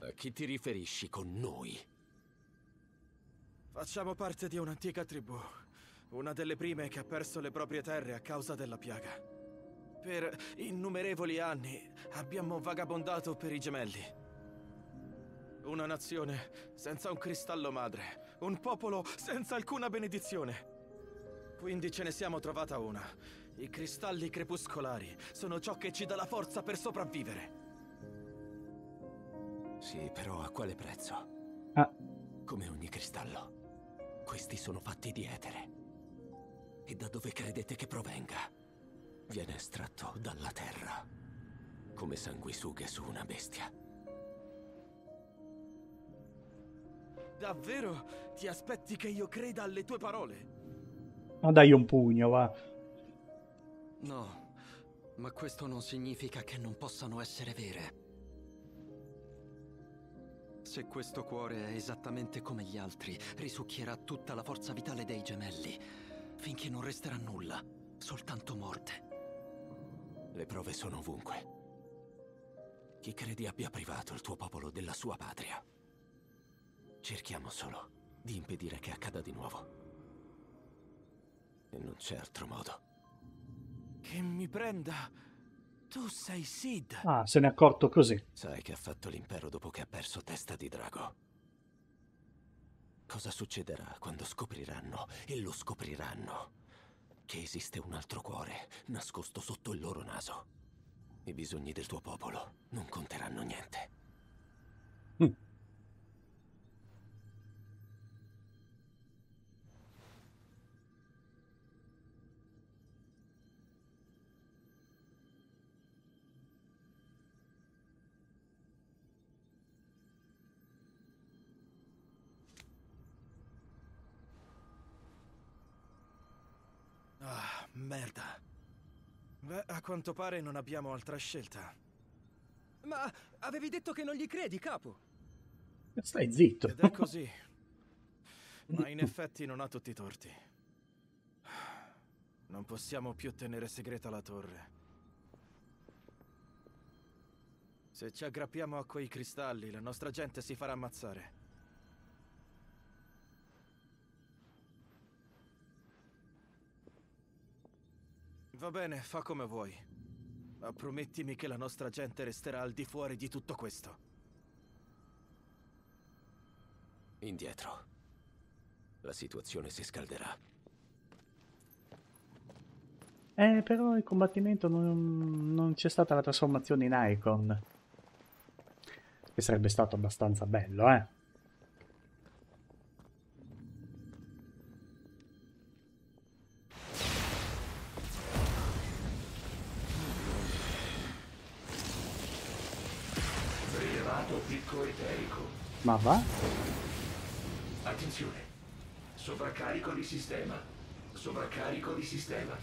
A chi ti riferisci con noi? Facciamo parte di un'antica tribù. Una delle prime che ha perso le proprie terre a causa della piaga. Per innumerevoli anni abbiamo vagabondato per i gemelli. Una nazione senza un cristallo madre, un popolo senza alcuna benedizione. Quindi ce ne siamo trovata una. I cristalli crepuscolari sono ciò che ci dà la forza per sopravvivere. Sì, però a quale prezzo? Ah. Come ogni cristallo, questi sono fatti di etere. E da dove credete che provenga? Viene estratto dalla terra, come sanguisughe su una bestia. Davvero? Ti aspetti che io creda alle tue parole? Ma dai un pugno, va. No, ma questo non significa che non possano essere vere. Se questo cuore è esattamente come gli altri, risucchierà tutta la forza vitale dei gemelli, finché non resterà nulla, soltanto morte. Le prove sono ovunque. Chi credi abbia privato il tuo popolo della sua patria? Cerchiamo solo di impedire che accada di nuovo. E non c'è altro modo. Che mi prenda! Tu sei Sid! Ah, se n'è accorto così. Sai che ha fatto l'impero dopo che ha perso Testa di Drago? Cosa succederà quando scopriranno, e lo scopriranno, che esiste un altro cuore nascosto sotto il loro naso? I bisogni del tuo popolo non conteranno niente. Merda. Beh, a quanto pare non abbiamo altra scelta. Ma avevi detto che non gli credi, capo. Stai zitto. Ed è così. Ma in effetti non ha tutti i torti. Non possiamo più tenere segreta la torre. Se ci aggrappiamo a quei cristalli, la nostra gente si farà ammazzare. Va bene, fa come vuoi. Ma promettimi che la nostra gente resterà al di fuori di tutto questo. Indietro. La situazione si scalderà. Però il combattimento non c'è stata la trasformazione in Eikon. Che sarebbe stato abbastanza bello, eh. Ma va? Attenzione. Sovraccarico di sistema. Sovraccarico di sistema.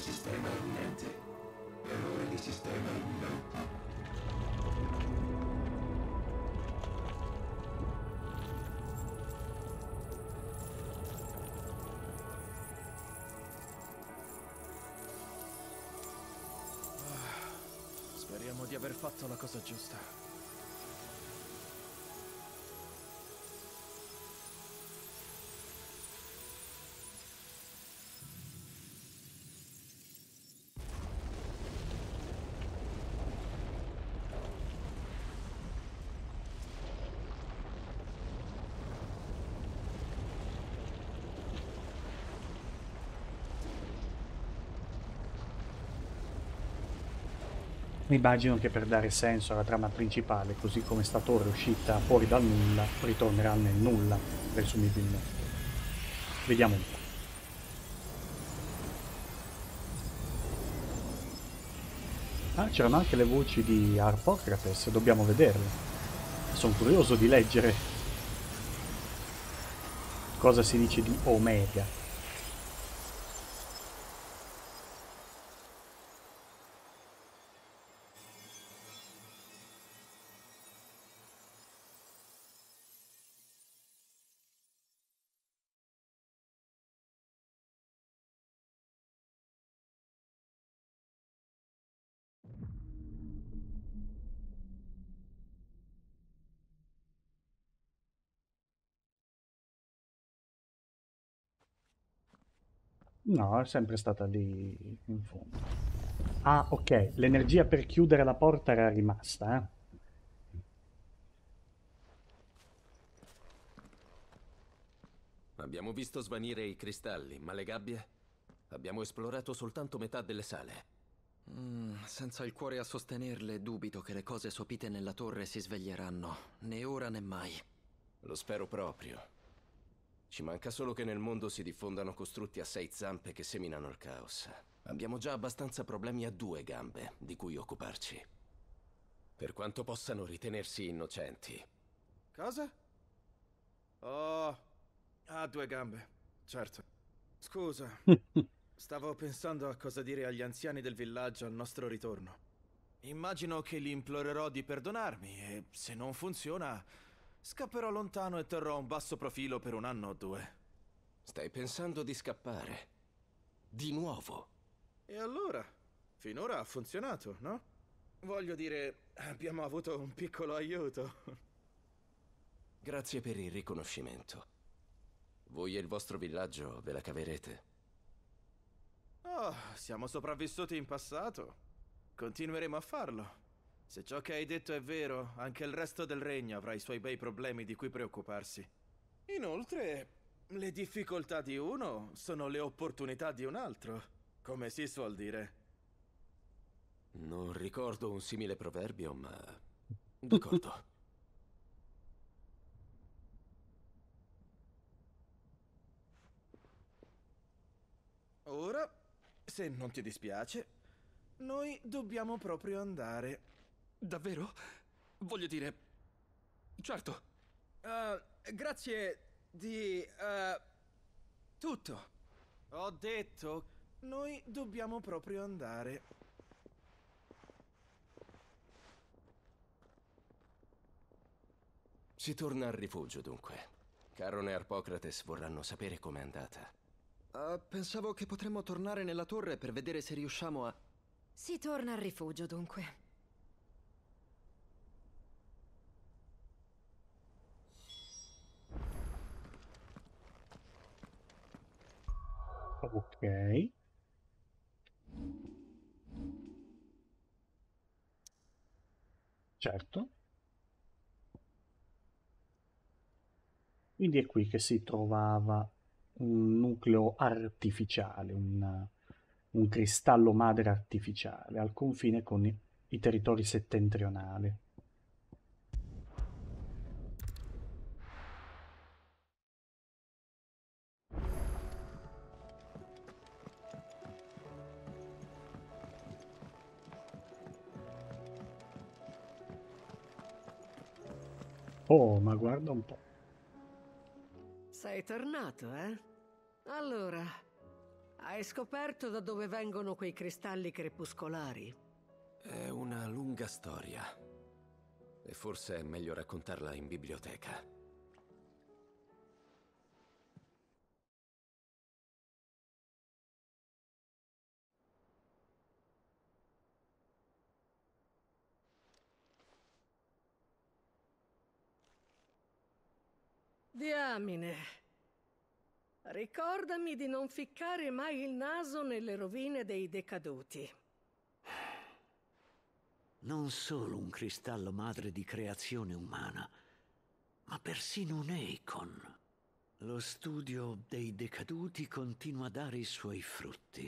di sistema imminente. Errore di sistema imminente. Speriamo di aver fatto la cosa giusta. Mi immagino che per dare senso alla trama principale, così come è stata ora uscita fuori dal nulla, ritornerà nel nulla, presumibilmente. Vediamo un po'. Ah, c'erano anche le voci di Harpocrates, dobbiamo vederle. Sono curioso di leggere cosa si dice di Omega. No, è sempre stata lì in fondo. Ah, ok, l'energia per chiudere la porta era rimasta, eh? Abbiamo visto svanire i cristalli, ma le gabbie? Abbiamo esplorato soltanto metà delle sale. Senza il cuore a sostenerle, dubito che le cose sopite nella torre si sveglieranno, né ora né mai. Lo spero proprio. Ci manca solo che nel mondo si diffondano costrutti a 6 zampe che seminano il caos. Abbiamo già abbastanza problemi a 2 gambe di cui occuparci. Per quanto possano ritenersi innocenti. Cosa? Oh, ha 2 gambe, certo. Scusa, stavo pensando a cosa dire agli anziani del villaggio al nostro ritorno. Immagino che li implorerò di perdonarmi e se non funziona... Scapperò lontano e terrò un basso profilo per 1 anno o 2. Stai pensando di scappare? Di nuovo? E allora? Finora ha funzionato, no? Voglio dire, abbiamo avuto un piccolo aiuto. Grazie per il riconoscimento. Voi e il vostro villaggio ve la caverete. Oh, siamo sopravvissuti in passato. Continueremo a farlo. Se ciò che hai detto è vero, anche il resto del regno avrà i suoi bei problemi di cui preoccuparsi. Inoltre, le difficoltà di uno sono le opportunità di un altro, come si suol dire. Non ricordo un simile proverbio, ma... d'accordo. Ora, se non ti dispiace, noi dobbiamo proprio andare... Davvero? Voglio dire... Certo. Grazie di... tutto. Ho detto, noi dobbiamo proprio andare. Si torna al rifugio, dunque. Caron e Harpocrates vorranno sapere com'è andata. Pensavo che potremmo tornare nella torre per vedere se riusciamo a... Si torna al rifugio, dunque. Ok. Certo. Quindi è qui che si trovava un nucleo artificiale, un cristallo madre artificiale, al confine con i territori settentrionali. Oh, ma guarda un po'. Sei tornato, eh? Allora, Hai scoperto da dove vengono quei cristalli crepuscolari? È una lunga storia. E forse è meglio raccontarla in biblioteca. Diamine! Ricordami di non ficcare mai il naso nelle rovine dei Decaduti. Non solo un cristallo madre di creazione umana, ma persino un Eikon. Lo studio dei Decaduti continua a dare i suoi frutti.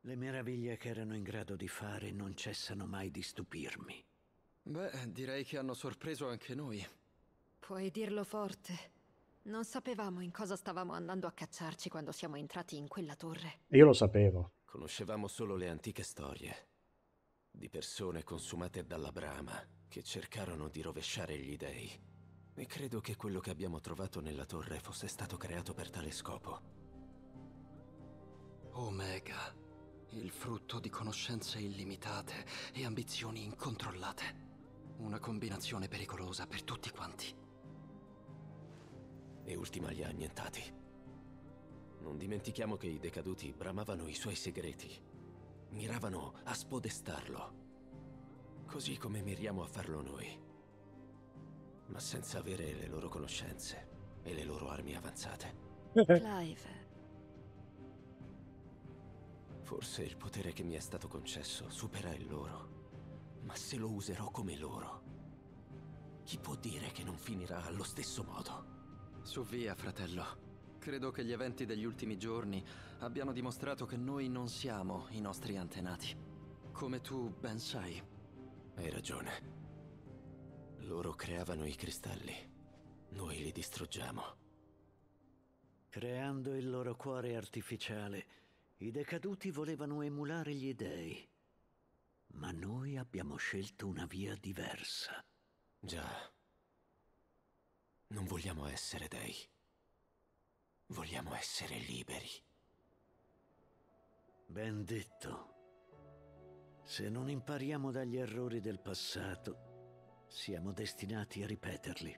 Le meraviglie che erano in grado di fare non cessano mai di stupirmi. Beh, direi che hanno sorpreso anche noi. Puoi dirlo forte. Non sapevamo in cosa stavamo andando a cacciarci quando siamo entrati in quella torre. Io lo sapevo. Conoscevamo solo le antiche storie di persone consumate dalla brama che cercarono di rovesciare gli dei. E credo che quello che abbiamo trovato nella torre fosse stato creato per tale scopo. Omega, il frutto di conoscenze illimitate e ambizioni incontrollate. Una combinazione pericolosa per tutti quanti. E Ultima li ha annientati. Non dimentichiamo che i Decaduti bramavano i suoi segreti. Miravano a spodestarlo. Così come miriamo a farlo noi. Ma senza avere le loro conoscenze e le loro armi avanzate. Clive. Forse il potere che mi è stato concesso supera il loro. Ma se lo userò come loro, chi può dire che non finirà allo stesso modo? Su via, fratello. Credo che gli eventi degli ultimi giorni abbiano dimostrato che noi non siamo i nostri antenati. Come tu ben sai. Hai ragione. Loro creavano i cristalli. Noi li distruggiamo. Creando il loro cuore artificiale, i Decaduti volevano emulare gli dei. Ma noi abbiamo scelto una via diversa. Già. Non vogliamo essere dei. Vogliamo essere liberi. Ben detto. Se non impariamo dagli errori del passato, siamo destinati a ripeterli.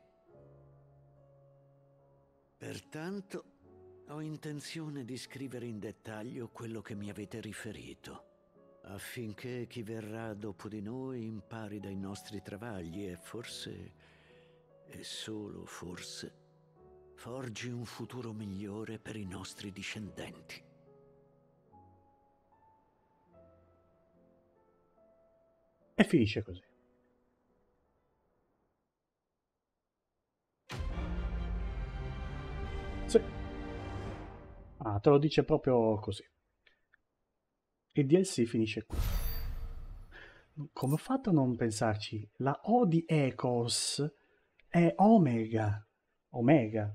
Pertanto, ho intenzione di scrivere in dettaglio quello che mi avete riferito, affinché chi verrà dopo di noi impari dai nostri travagli e forse... e solo forse forgi un futuro migliore per i nostri discendenti. E finisce così. Sì. Ah, te lo dice proprio così. Il DLC finisce qui. Come ho fatto a non pensarci? La O di Ecos è Omega. Omega.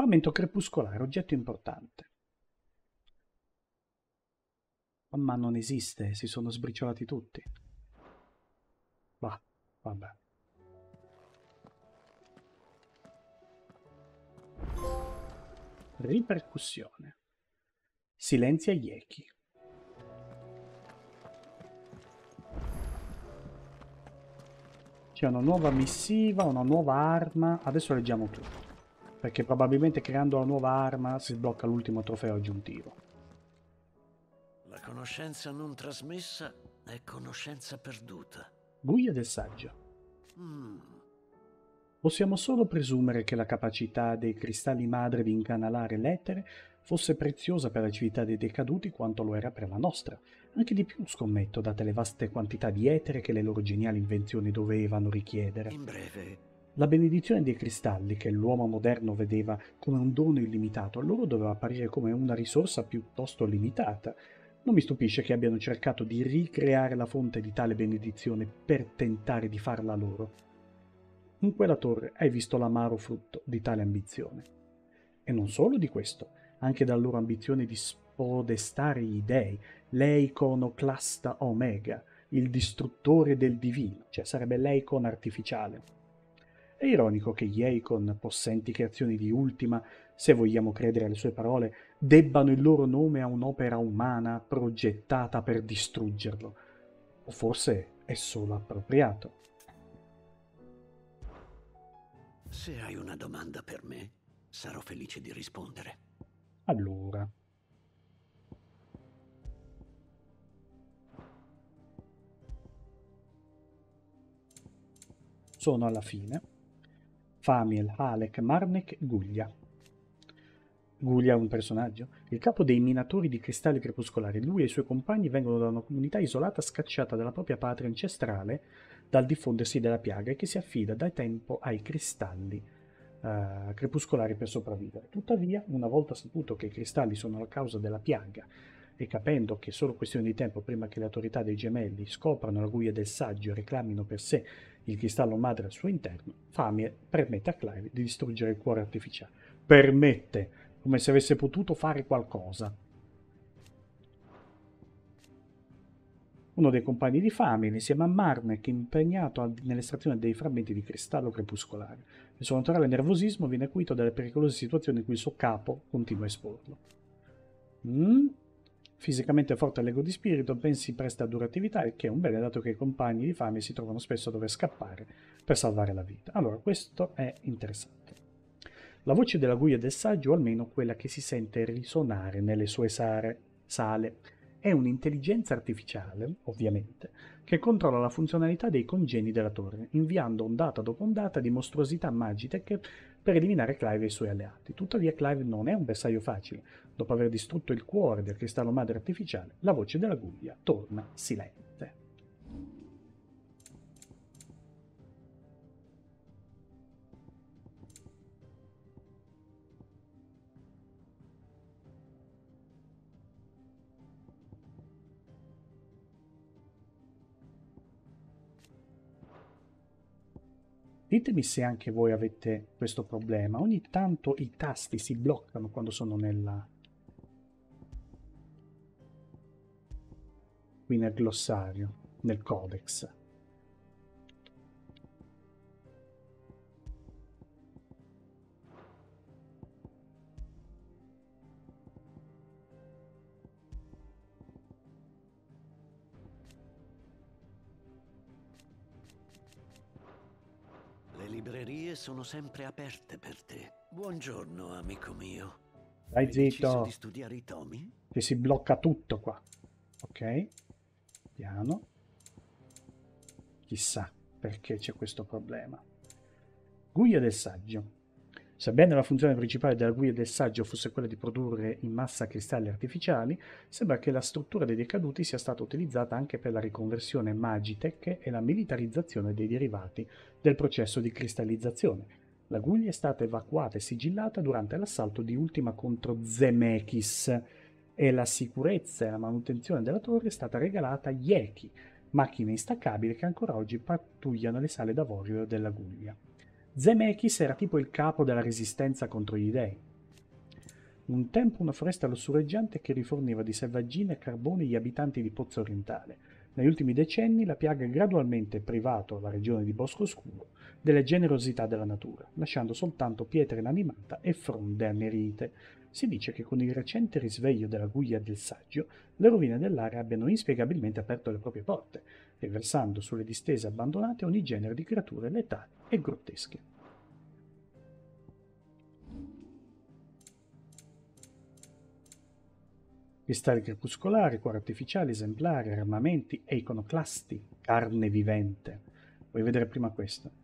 Armamento crepuscolare, oggetto importante. Ma non esiste, si sono sbriciolati tutti. Vabbè. Ripercussione. Silenzia gli echi. C'è una nuova missiva, una nuova arma. Adesso leggiamo tutto, perché probabilmente creando la nuova arma si sblocca l'ultimo trofeo aggiuntivo. La conoscenza non trasmessa è conoscenza perduta. Guglia del Saggio. Possiamo solo presumere che la capacità dei cristalli madre di incanalare l'etere fosse preziosa per la civiltà dei Decaduti quanto lo era per la nostra. Anche di più, scommetto, date le vaste quantità di etere che le loro geniali invenzioni dovevano richiedere. In breve, la benedizione dei cristalli, che l'uomo moderno vedeva come un dono illimitato, a loro doveva apparire come una risorsa piuttosto limitata. Non mi stupisce che abbiano cercato di ricreare la fonte di tale benedizione per tentare di farla loro. In quella torre hai visto l'amaro frutto di tale ambizione. E non solo di questo, anche dalla loro ambizione di spodestare gli dei, l'Iconoclasta Omega, il distruttore del divino, cioè sarebbe l'Eikon artificiale. È ironico che gli Eikon, possenti creazioni di Ultima, se vogliamo credere alle sue parole, debbano il loro nome a un'opera umana progettata per distruggerlo. O forse è solo appropriato. Se hai una domanda per me, sarò felice di rispondere. Allora... sono alla fine. Famiel, Alec, Marnek, Guglia. Guglia è un personaggio, il capo dei minatori di cristalli crepuscolari. Lui e i suoi compagni vengono da una comunità isolata scacciata dalla propria patria ancestrale dal diffondersi della piaga e che si affida da tempo ai cristalli crepuscolari per sopravvivere. Tuttavia, una volta saputo che i cristalli sono la causa della piaga e capendo che è solo questione di tempo prima che le autorità dei gemelli scoprano la Guglia del Saggio e reclamino per sé il cristallo madre al suo interno, Famiel permette a Clive di distruggere il cuore artificiale. Permette, come se avesse potuto fare qualcosa. Uno dei compagni di Famiel, insieme a Marnek, è impegnato nell'estrazione dei frammenti di cristallo crepuscolare. Il suo naturale nervosismo viene acuito dalle pericolose situazioni in cui il suo capo continua a esporlo. Fisicamente forte e allegro di spirito, ben si presta a dura attività, il che è un bene dato che i compagni di fame si trovano spesso a dover scappare per salvare la vita. Allora, questo è interessante. La voce della Guglia del Saggio, o almeno quella che si sente risuonare nelle sue sale, è un'intelligenza artificiale, ovviamente, che controlla la funzionalità dei congegni della torre, inviando ondata dopo ondata di mostruosità Magitech per eliminare Clive e i suoi alleati. Tuttavia Clive non è un bersaglio facile. Dopo aver distrutto il cuore del cristallo madre artificiale, la voce della Guglia torna silente. Ditemi se anche voi avete questo problema. Ogni tanto i tasti si bloccano quando sono qui nel glossario, nel codex. Sono sempre aperte per te. Buongiorno, amico mio. Dai, zitto. Di studiare i tomi? Che si blocca tutto qua. Ok. Piano. Chissà perché c'è questo problema. Guglia del Saggio. Sebbene la funzione principale della Guglia del Saggio fosse quella di produrre in massa cristalli artificiali, sembra che la struttura dei Decaduti sia stata utilizzata anche per la riconversione Magitech e la militarizzazione dei derivati del processo di cristallizzazione. La Guglia è stata evacuata e sigillata durante l'assalto di Ultima contro Zemeckis e la sicurezza e la manutenzione della torre è stata regalata agli Eikon, macchine instaccabili che ancora oggi pattugliano le sale d'avorio della Guglia. Zemeckis era tipo il capo della resistenza contro gli dei. Un tempo una foresta lussureggiante che riforniva di selvaggina e carbone gli abitanti di Pozzo Orientale. Negli ultimi decenni la piaga ha gradualmente privato la regione di Bosco Scuro delle generosità della natura, lasciando soltanto pietra inanimata e fronde annerite. Si dice che con il recente risveglio della Guglia del Saggio le rovine dell'area abbiano inspiegabilmente aperto le proprie porte, riversando sulle distese abbandonate ogni genere di creature letali e grottesche. Cristalli crepuscolari, cuori artificiali, esemplari, armamenti e iconoclasti, carne vivente. Vuoi vedere prima questo?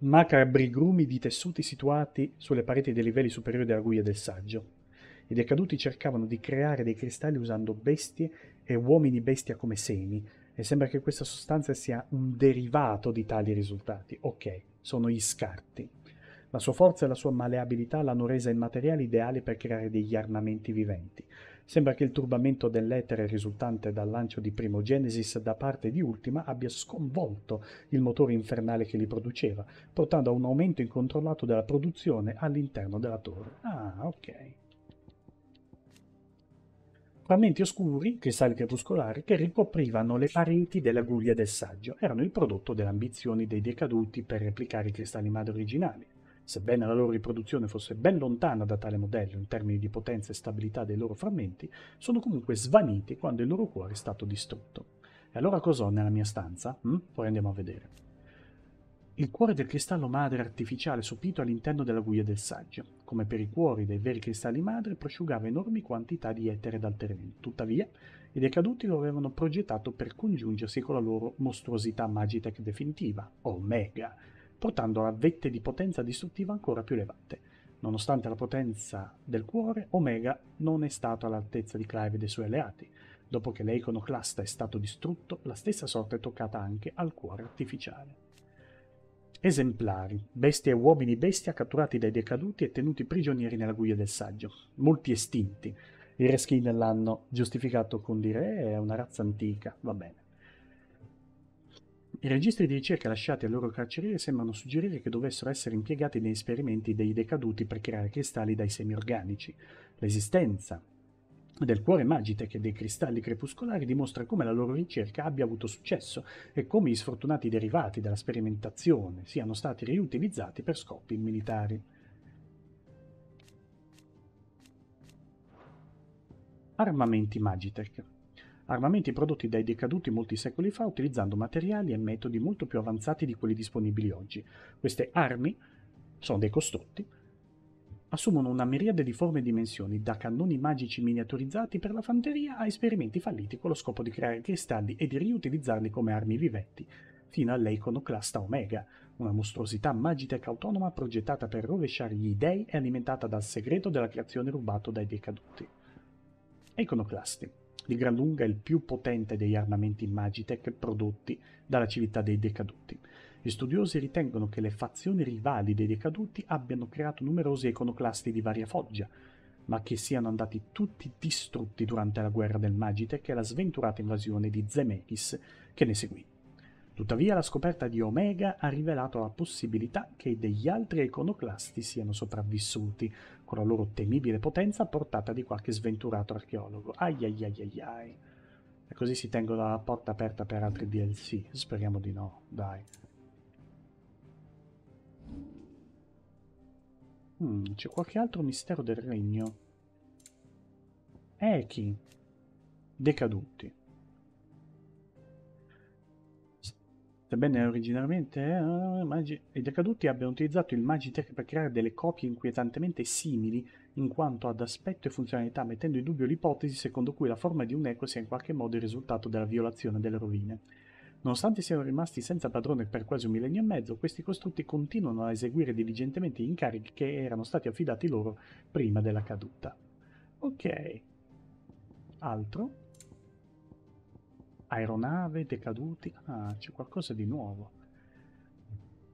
Macabri grumi di tessuti situati sulle pareti dei livelli superiori della Guglia del Saggio. I decaduti cercavano di creare dei cristalli usando bestie e uomini bestia come semi, e sembra che questa sostanza sia un derivato di tali risultati. Ok, sono gli scarti. La sua forza e la sua maleabilità l'hanno resa il materiale ideale per creare degli armamenti viventi. Sembra che il turbamento dell'etere risultante dal lancio di Primogenesis da parte di Ultima abbia sconvolto il motore infernale che li produceva, portando a un aumento incontrollato della produzione all'interno della torre. Ah, ok. Frammenti oscuri, cristalli crepuscolari, che ricoprivano le pareti della Guglia del Saggio, erano il prodotto delle ambizioni dei decaduti per replicare i cristalli madre originali. Sebbene la loro riproduzione fosse ben lontana da tale modello in termini di potenza e stabilità dei loro frammenti, sono comunque svaniti quando il loro cuore è stato distrutto. E allora cos'ho nella mia stanza? Poi andiamo a vedere. Il cuore del cristallo madre artificiale sopito all'interno della guglia del saggio. Come per i cuori dei veri cristalli madre, prosciugava enormi quantità di etere dal terreno. Tuttavia, i Decaduti lo avevano progettato per congiungersi con la loro mostruosità Magitech definitiva, Omega, portandolo a vette di potenza distruttiva ancora più elevate. Nonostante la potenza del cuore, Omega non è stato all'altezza di Clive e dei suoi alleati. Dopo che l'Iconoclasta è stato distrutto, la stessa sorte è toccata anche al cuore artificiale. Esemplari, bestie e uomini bestia catturati dai Decaduti e tenuti prigionieri nella guglia del saggio. Molti estinti. I reskin l'hanno giustificato con dire è una razza antica, va bene. I registri di ricerca lasciati al loro carceriere sembrano suggerire che dovessero essere impiegati negli esperimenti dei Decaduti per creare cristalli dai semi organici. L'esistenza del cuore Magitech e dei cristalli crepuscolari dimostra come la loro ricerca abbia avuto successo e come gli sfortunati derivati dalla sperimentazione siano stati riutilizzati per scopi militari. Armamenti Magitech. Armamenti prodotti dai Decaduti molti secoli fa utilizzando materiali e metodi molto più avanzati di quelli disponibili oggi. Queste armi sono dei costrutti, assumono una miriade di forme e dimensioni, da cannoni magici miniaturizzati per la fanteria a esperimenti falliti con lo scopo di creare cristalli e di riutilizzarli come armi viventi, fino all'Iconoclasta Omega, una mostruosità Magitech autonoma progettata per rovesciare gli dei e alimentata dal segreto della creazione rubato dai Decaduti. Iconoclasti. Di gran lunga il più potente degli armamenti Magitech prodotti dalla civiltà dei Decaduti. Gli studiosi ritengono che le fazioni rivali dei Decaduti abbiano creato numerosi iconoclasti di varia foggia, ma che siano andati tutti distrutti durante la guerra del Magitech e la sventurata invasione di Zemeckis che ne seguì. Tuttavia la scoperta di Omega ha rivelato la possibilità che degli altri iconoclasti siano sopravvissuti, con la loro temibile potenza portata di qualche sventurato archeologo. Ai ai ai ai ai. E così si tengono la porta aperta per altri DLC. Speriamo di no, dai. C'è qualche altro mistero del regno. Echi. Decaduti. Sebbene originariamente i Decaduti abbiano utilizzato il Magitech per creare delle copie inquietantemente simili in quanto ad aspetto e funzionalità, mettendo in dubbio l'ipotesi secondo cui la forma di un eco sia in qualche modo il risultato della violazione delle rovine. Nonostante siano rimasti senza padrone per quasi 1.000 anni e mezzo, questi costrutti continuano a eseguire diligentemente gli incarichi che erano stati affidati loro prima della caduta. Ok. Altro? Aeronave, Decaduti... Ah, c'è qualcosa di nuovo.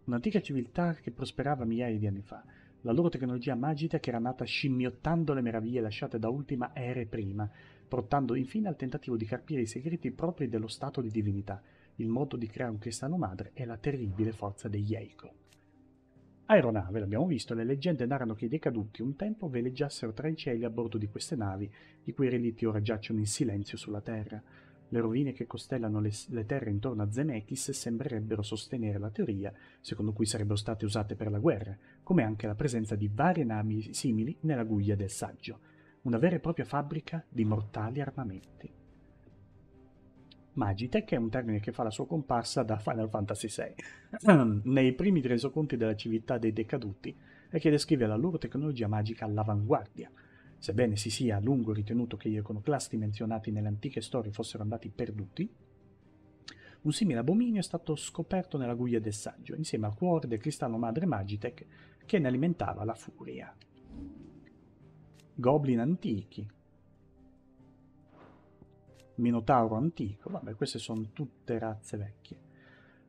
Un'antica civiltà che prosperava migliaia di anni fa. La loro tecnologia Magitech era nata scimmiottando le meraviglie lasciate da Ultima ere prima, portando infine al tentativo di carpire i segreti propri dello stato di divinità, il modo di creare un cristallo madre e la terribile forza degli Eikon. Aeronave, l'abbiamo visto, le leggende narrano che i Decaduti un tempo veleggiassero tra i cieli a bordo di queste navi, i cui relitti ora giacciono in silenzio sulla terra. Le rovine che costellano le terre intorno a Zemeckis sembrerebbero sostenere la teoria, secondo cui sarebbero state usate per la guerra, come anche la presenza di varie navi simili nella guglia del saggio, una vera e propria fabbrica di mortali armamenti. Magitech è un termine che fa la sua comparsa da Final Fantasy VI, nei primi resoconti della civiltà dei Decaduti, e che descrive la loro tecnologia magica all'avanguardia. Sebbene si sia a lungo ritenuto che gli iconoclasti menzionati nelle antiche storie fossero andati perduti, un simile abominio è stato scoperto nella guglia del saggio, insieme al cuore del cristallo madre Magitech che ne alimentava la furia. Goblin antichi. Minotauro antico. Vabbè, queste sono tutte razze vecchie.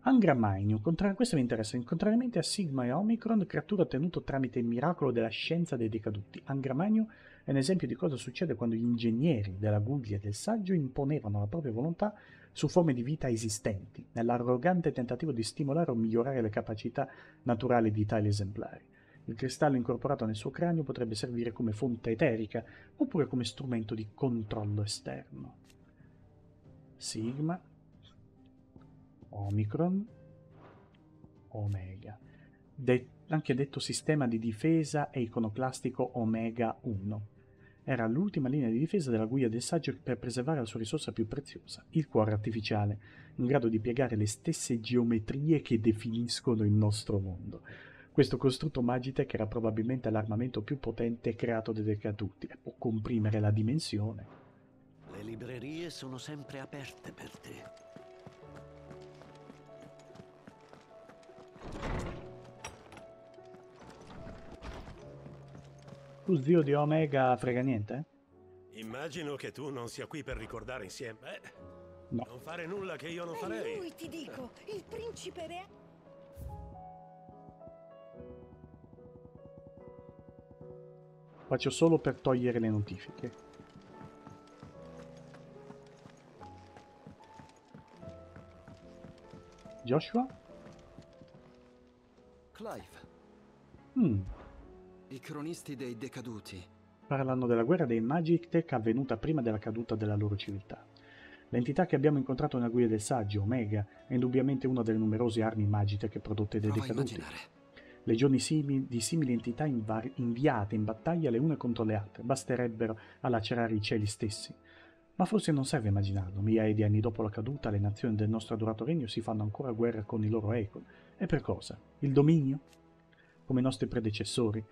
Angra Mainyu. Questo mi interessa. Contrariamente a Sigma e Omicron, creatura tenuto tramite il miracolo della scienza dei Decaduti, Angra Mainyu è un esempio di cosa succede quando gli ingegneri della guglia del saggio imponevano la propria volontà su forme di vita esistenti, nell'arrogante tentativo di stimolare o migliorare le capacità naturali di tali esemplari. Il cristallo incorporato nel suo cranio potrebbe servire come fonte eterica, oppure come strumento di controllo esterno. Sigma, Omicron, Omega. anche detto sistema di difesa e iconoclastico Omega 1. Era l'ultima linea di difesa della Guglia del Saggio per preservare la sua risorsa più preziosa, il cuore artificiale, in grado di piegare le stesse geometrie che definiscono il nostro mondo. Questo costrutto Magitech era probabilmente l'armamento più potente creato dai Decaduti, può comprimere la dimensione. Le librerie sono sempre aperte per te. Tu zio di Omega frega niente? Immagino che tu non sia qui per ricordare insieme. No. Non fare nulla che io non farei. Lui, ti dico, il principe re... Faccio solo per togliere le notifiche. Joshua? Clive. I cronisti dei Decaduti parlano della guerra dei Magitech avvenuta prima della caduta della loro civiltà. L'entità che abbiamo incontrato nella Guglia del Saggio, Omega, è indubbiamente una delle numerose armi Magitech prodotte dai Decaduti. Legioni di simili entità inviate in battaglia le une contro le altre basterebbero a lacerare i cieli stessi. Ma forse non serve immaginarlo, migliaia di anni dopo la caduta le nazioni del nostro adorato regno si fanno ancora guerra con i loro Eikon. E per cosa? Il dominio? Come i nostri predecessori.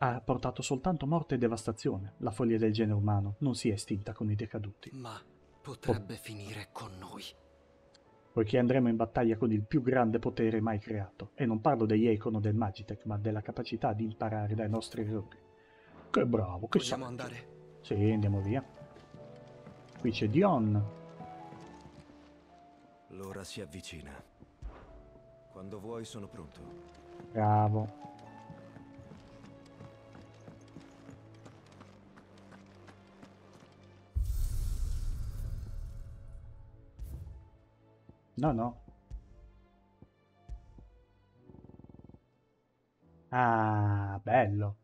Ha portato soltanto morte e devastazione. La follia del genere umano non si è estinta con i Decaduti. Ma potrebbe finire con noi. Poiché andremo in battaglia con il più grande potere mai creato. E non parlo degli Eikon o del Magitech, ma della capacità di imparare dai nostri errori. Che bravo, che siamo. Vogliamo andare? Sì, andiamo via. Qui c'è Dion. L'ora si avvicina. Quando vuoi sono pronto. Bravo. No, no. Ah, bello.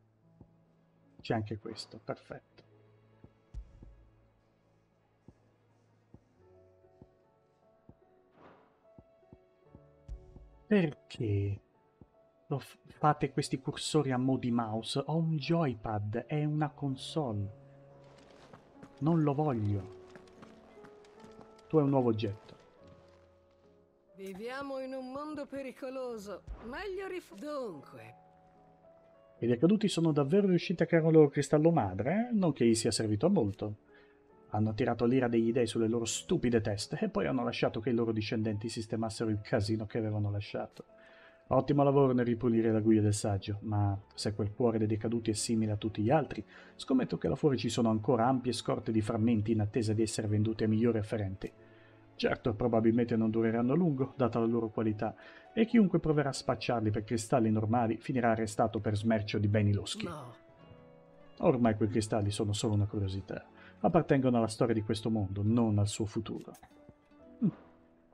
C'è anche questo, perfetto. Perché fate questi cursori a mo' di mouse? Ho un joypad, è una console. Non lo voglio. Tu hai un nuovo oggetto. Viviamo in un mondo pericoloso, meglio dunque. I Decaduti sono davvero riusciti a creare il loro cristallo madre, non che gli sia servito a molto. Hanno tirato l'ira degli dei sulle loro stupide teste e poi hanno lasciato che i loro discendenti sistemassero il casino che avevano lasciato. Ottimo lavoro nel ripulire la Guglia del Saggio, ma se quel cuore dei Decaduti è simile a tutti gli altri, scommetto che là fuori ci sono ancora ampie scorte di frammenti in attesa di essere venduti a migliori afferenti. Certo, probabilmente non dureranno a lungo, data la loro qualità, e chiunque proverà a spacciarli per cristalli normali finirà arrestato per smercio di beni loschi. No. Ormai quei cristalli sono solo una curiosità. Appartengono alla storia di questo mondo, non al suo futuro.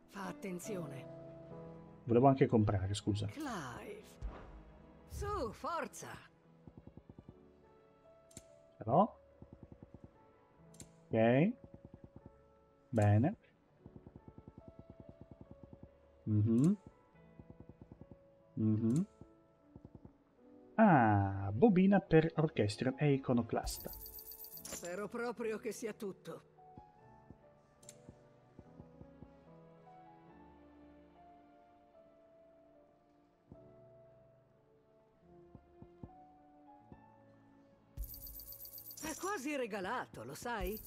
Fa attenzione. Volevo anche comprare, scusa. Clive. Su, forza! Però... Ok. Bene. Ah, bobina per orchestra e iconoclasta. Spero proprio che sia tutto. È quasi regalato, lo sai?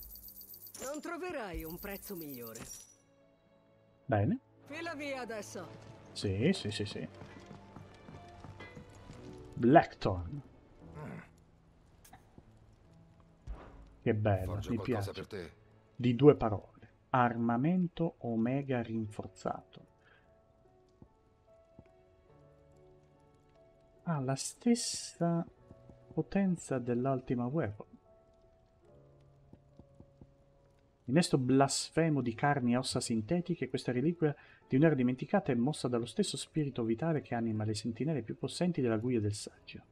Non troverai un prezzo migliore. Bene. Fila via adesso. Sì, sì, sì, sì. Blackthorn. Che bello, mi piace. Per te. Di due parole. Armamento Omega rinforzato. Ha la stessa potenza dell'Ultima Weapon. Innesto blasfemo di carni e ossa sintetiche, questa reliquia di un'era dimenticata è mossa dallo stesso spirito vitale che anima le sentinelle più possenti della Guglia del Saggio.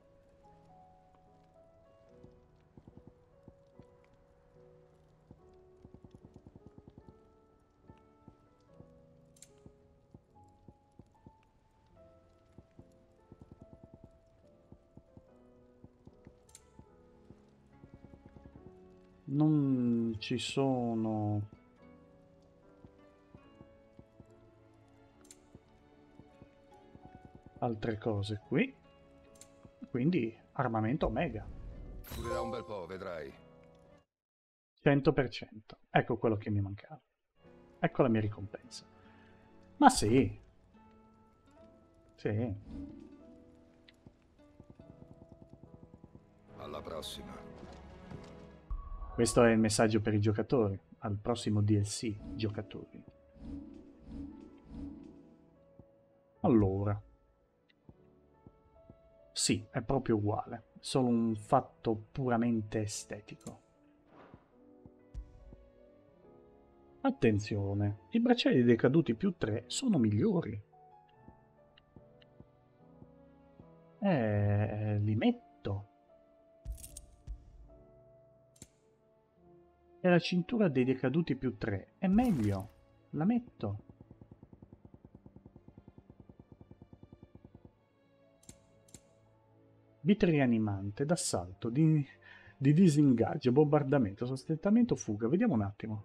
Non ci sono... altre cose qui. Quindi armamento Omega. Durerà un bel po', vedrai. 100%. Ecco quello che mi mancava. Ecco la mia ricompensa. Ma sì. Sì. Alla prossima. Questo è il messaggio per i giocatori. Al prossimo DLC, giocatori. Allora. Sì, è proprio uguale, solo un fatto puramente estetico. Attenzione, i bracciali decaduti più 3 sono migliori. Li metto. E la cintura dei decaduti più 3 è meglio, la metto. Bit rianimante, d'assalto, di disingaggio, bombardamento, sostentamento, fuga. Vediamo un attimo.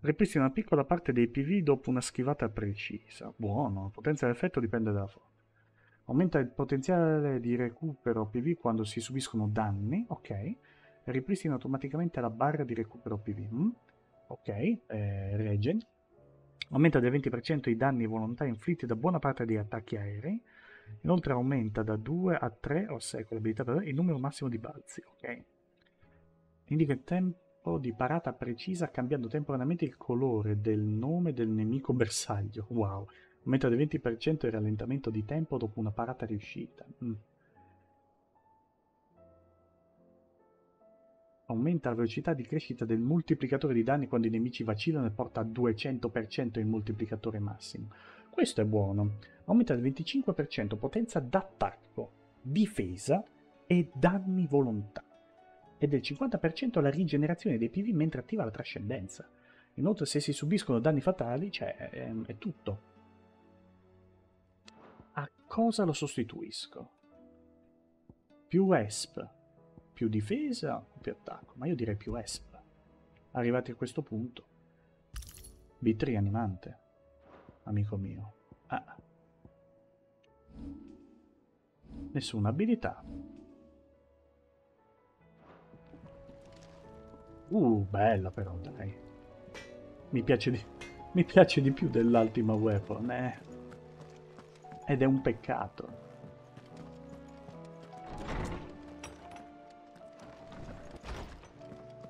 Ripristina una piccola parte dei PV dopo una schivata precisa. Buono, la potenza dell'effetto dipende dalla forza. Aumenta il potenziale di recupero PV quando si subiscono danni. Ok. Ripristina automaticamente la barra di recupero PV. Ok. Regen. Aumenta del 20% i danni volontari inflitti da buona parte degli attacchi aerei. Inoltre aumenta da 2 a 3 o 6 con l'abilità per il numero massimo di balzi, ok. Indica il tempo di parata precisa cambiando temporaneamente il colore del nome del nemico bersaglio. Wow. Aumenta del 20% il rallentamento di tempo dopo una parata riuscita. Aumenta la velocità di crescita del moltiplicatore di danni quando i nemici vacillano e porta a 200% il moltiplicatore massimo. Questo è buono. Aumenta del 25% potenza d'attacco, difesa e danni volontà. E del 50% la rigenerazione dei PV mentre attiva la trascendenza. Inoltre se si subiscono danni fatali, cioè, è tutto. A cosa lo sostituisco? Più ESP, più difesa o più attacco? Ma io direi più ESP. Arrivati a questo punto. Bit rianimante. Amico mio. Ah. Nessuna abilità. Bella però, dai. Mi piace di più dell'Ultima Weapon, eh. Ed è un peccato.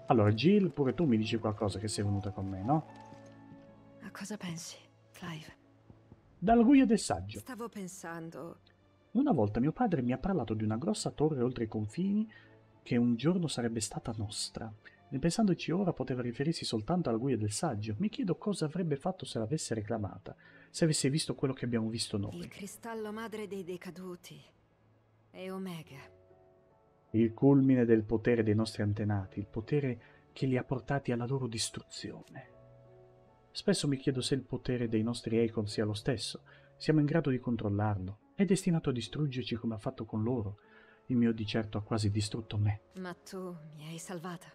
Allora, Jill, pure tu mi dici qualcosa che sei venuta con me, no? A cosa pensi? Clive. Dalla Guglia del Saggio. Stavo pensando. Una volta mio padre mi ha parlato di una grossa torre oltre i confini che un giorno sarebbe stata nostra. E pensandoci ora poteva riferirsi soltanto alla Guglia del Saggio. Mi chiedo cosa avrebbe fatto se l'avesse reclamata, se avesse visto quello che abbiamo visto noi. Il cristallo madre dei decaduti e Omega. Il culmine del potere dei nostri antenati, il potere che li ha portati alla loro distruzione. Spesso mi chiedo se il potere dei nostri Eikon sia lo stesso. Siamo in grado di controllarlo. È destinato a distruggerci come ha fatto con loro. Il mio di certo ha quasi distrutto me. Ma tu mi hai salvata.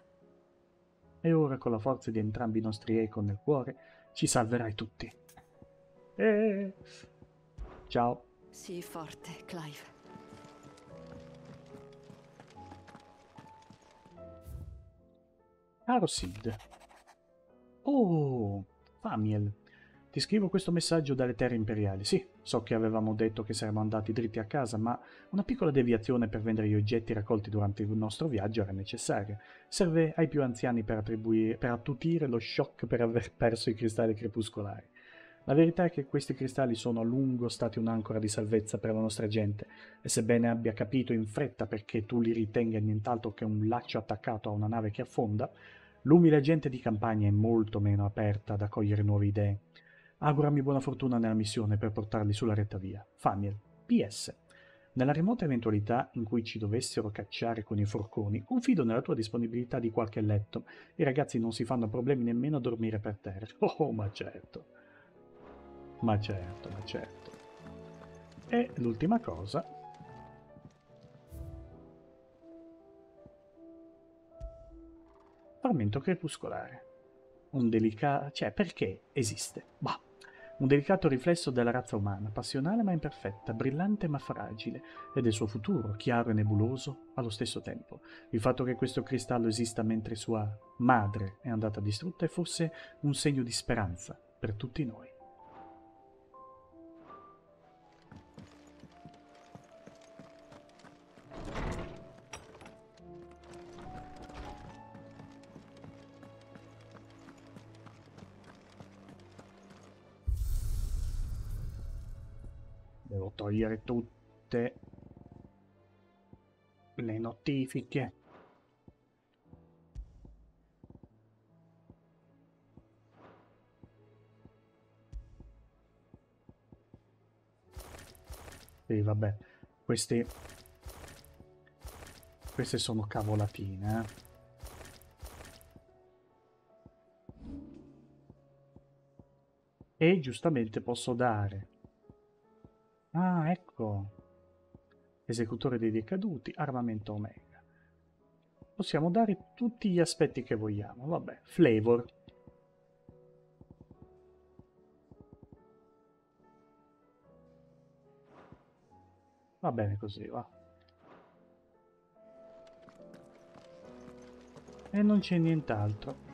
E ora, con la forza di entrambi i nostri Eikon nel cuore, ci salverai tutti. Ciao. Sii forte, Clive. Caro Sid. Oh... Famiel, ti scrivo questo messaggio dalle terre imperiali. Sì, so che avevamo detto che saremmo andati dritti a casa, ma una piccola deviazione per vendere gli oggetti raccolti durante il nostro viaggio era necessaria. Serve ai più anziani per attutire lo shock per aver perso i cristalli crepuscolari. La verità è che questi cristalli sono a lungo stati un'ancora di salvezza per la nostra gente, e sebbene abbia capito in fretta perché tu li ritenga nient'altro che un laccio attaccato a una nave che affonda, l'umile gente di campagna è molto meno aperta ad accogliere nuove idee. Augurami buona fortuna nella missione per portarli sulla retta via. Famiel. PS. Nella remota eventualità in cui ci dovessero cacciare con i forconi, confido nella tua disponibilità di qualche letto. I ragazzi non si fanno problemi nemmeno a dormire per terra. Oh, ma certo. Ma certo, ma certo. E l'ultima cosa... Armamento crepuscolare. Un delicato... cioè, perché esiste? Bah. Un delicato riflesso della razza umana, passionale ma imperfetta, brillante ma fragile, e del suo futuro, chiaro e nebuloso allo stesso tempo. Il fatto che questo cristallo esista mentre sua madre è andata distrutta è forse un segno di speranza per tutti noi. Devo togliere tutte le notifiche. Sì, vabbè, queste sono cavolatine, eh. E giustamente posso dare... ah, ecco, esecutore dei decaduti, armamento Omega. Possiamo dare tutti gli aspetti che vogliamo, vabbè, flavor. Va bene così, va. E non c'è nient'altro.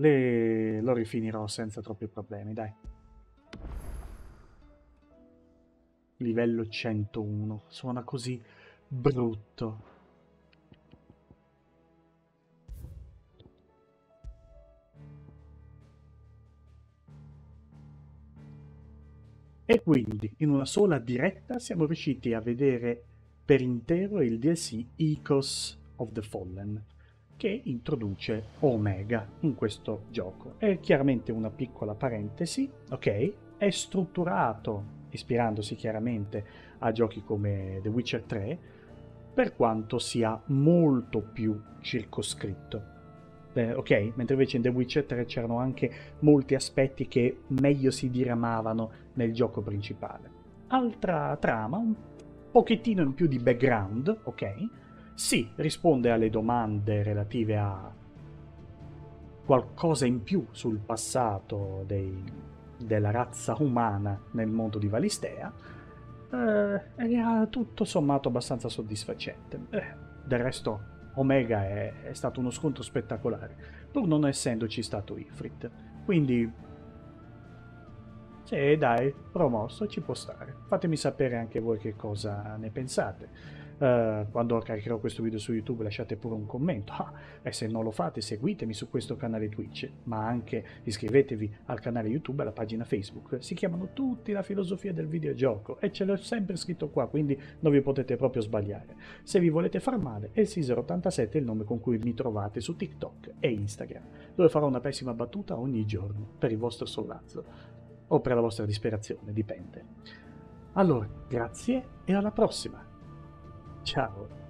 Lo rifinirò senza troppi problemi, dai. Livello 101. Suona così brutto. E quindi, in una sola diretta, siamo riusciti a vedere per intero il DLC Echoes of the Fallen, che introduce Omega in questo gioco. È chiaramente una piccola parentesi, ok? È strutturato, ispirandosi chiaramente a giochi come The Witcher 3, per quanto sia molto più circoscritto. Ok? Mentre invece in The Witcher 3 c'erano anche molti aspetti che meglio si diramavano nel gioco principale. Altra trama, un pochettino in più di background, ok? Sì, risponde alle domande relative a qualcosa in più sul passato della razza umana nel mondo di Valistea. Era tutto sommato abbastanza soddisfacente. Del resto Omega è stato uno scontro spettacolare, pur non essendoci stato Ifrit. Quindi, sì, dai, promosso, ci può stare. Fatemi sapere anche voi che cosa ne pensate. Quando caricherò questo video su YouTube lasciate pure un commento, e se non lo fate seguitemi su questo canale Twitch, ma anche iscrivetevi al canale YouTube e alla pagina Facebook. Si chiamano tutti La filosofia del videogioco e ce l'ho sempre scritto qua, quindi non vi potete proprio sbagliare. Se vi volete far male, è il Caesar87 il nome con cui mi trovate su TikTok e Instagram, dove farò una pessima battuta ogni giorno per il vostro sollazzo o per la vostra disperazione, dipende. Allora, grazie e alla prossima! Ciao!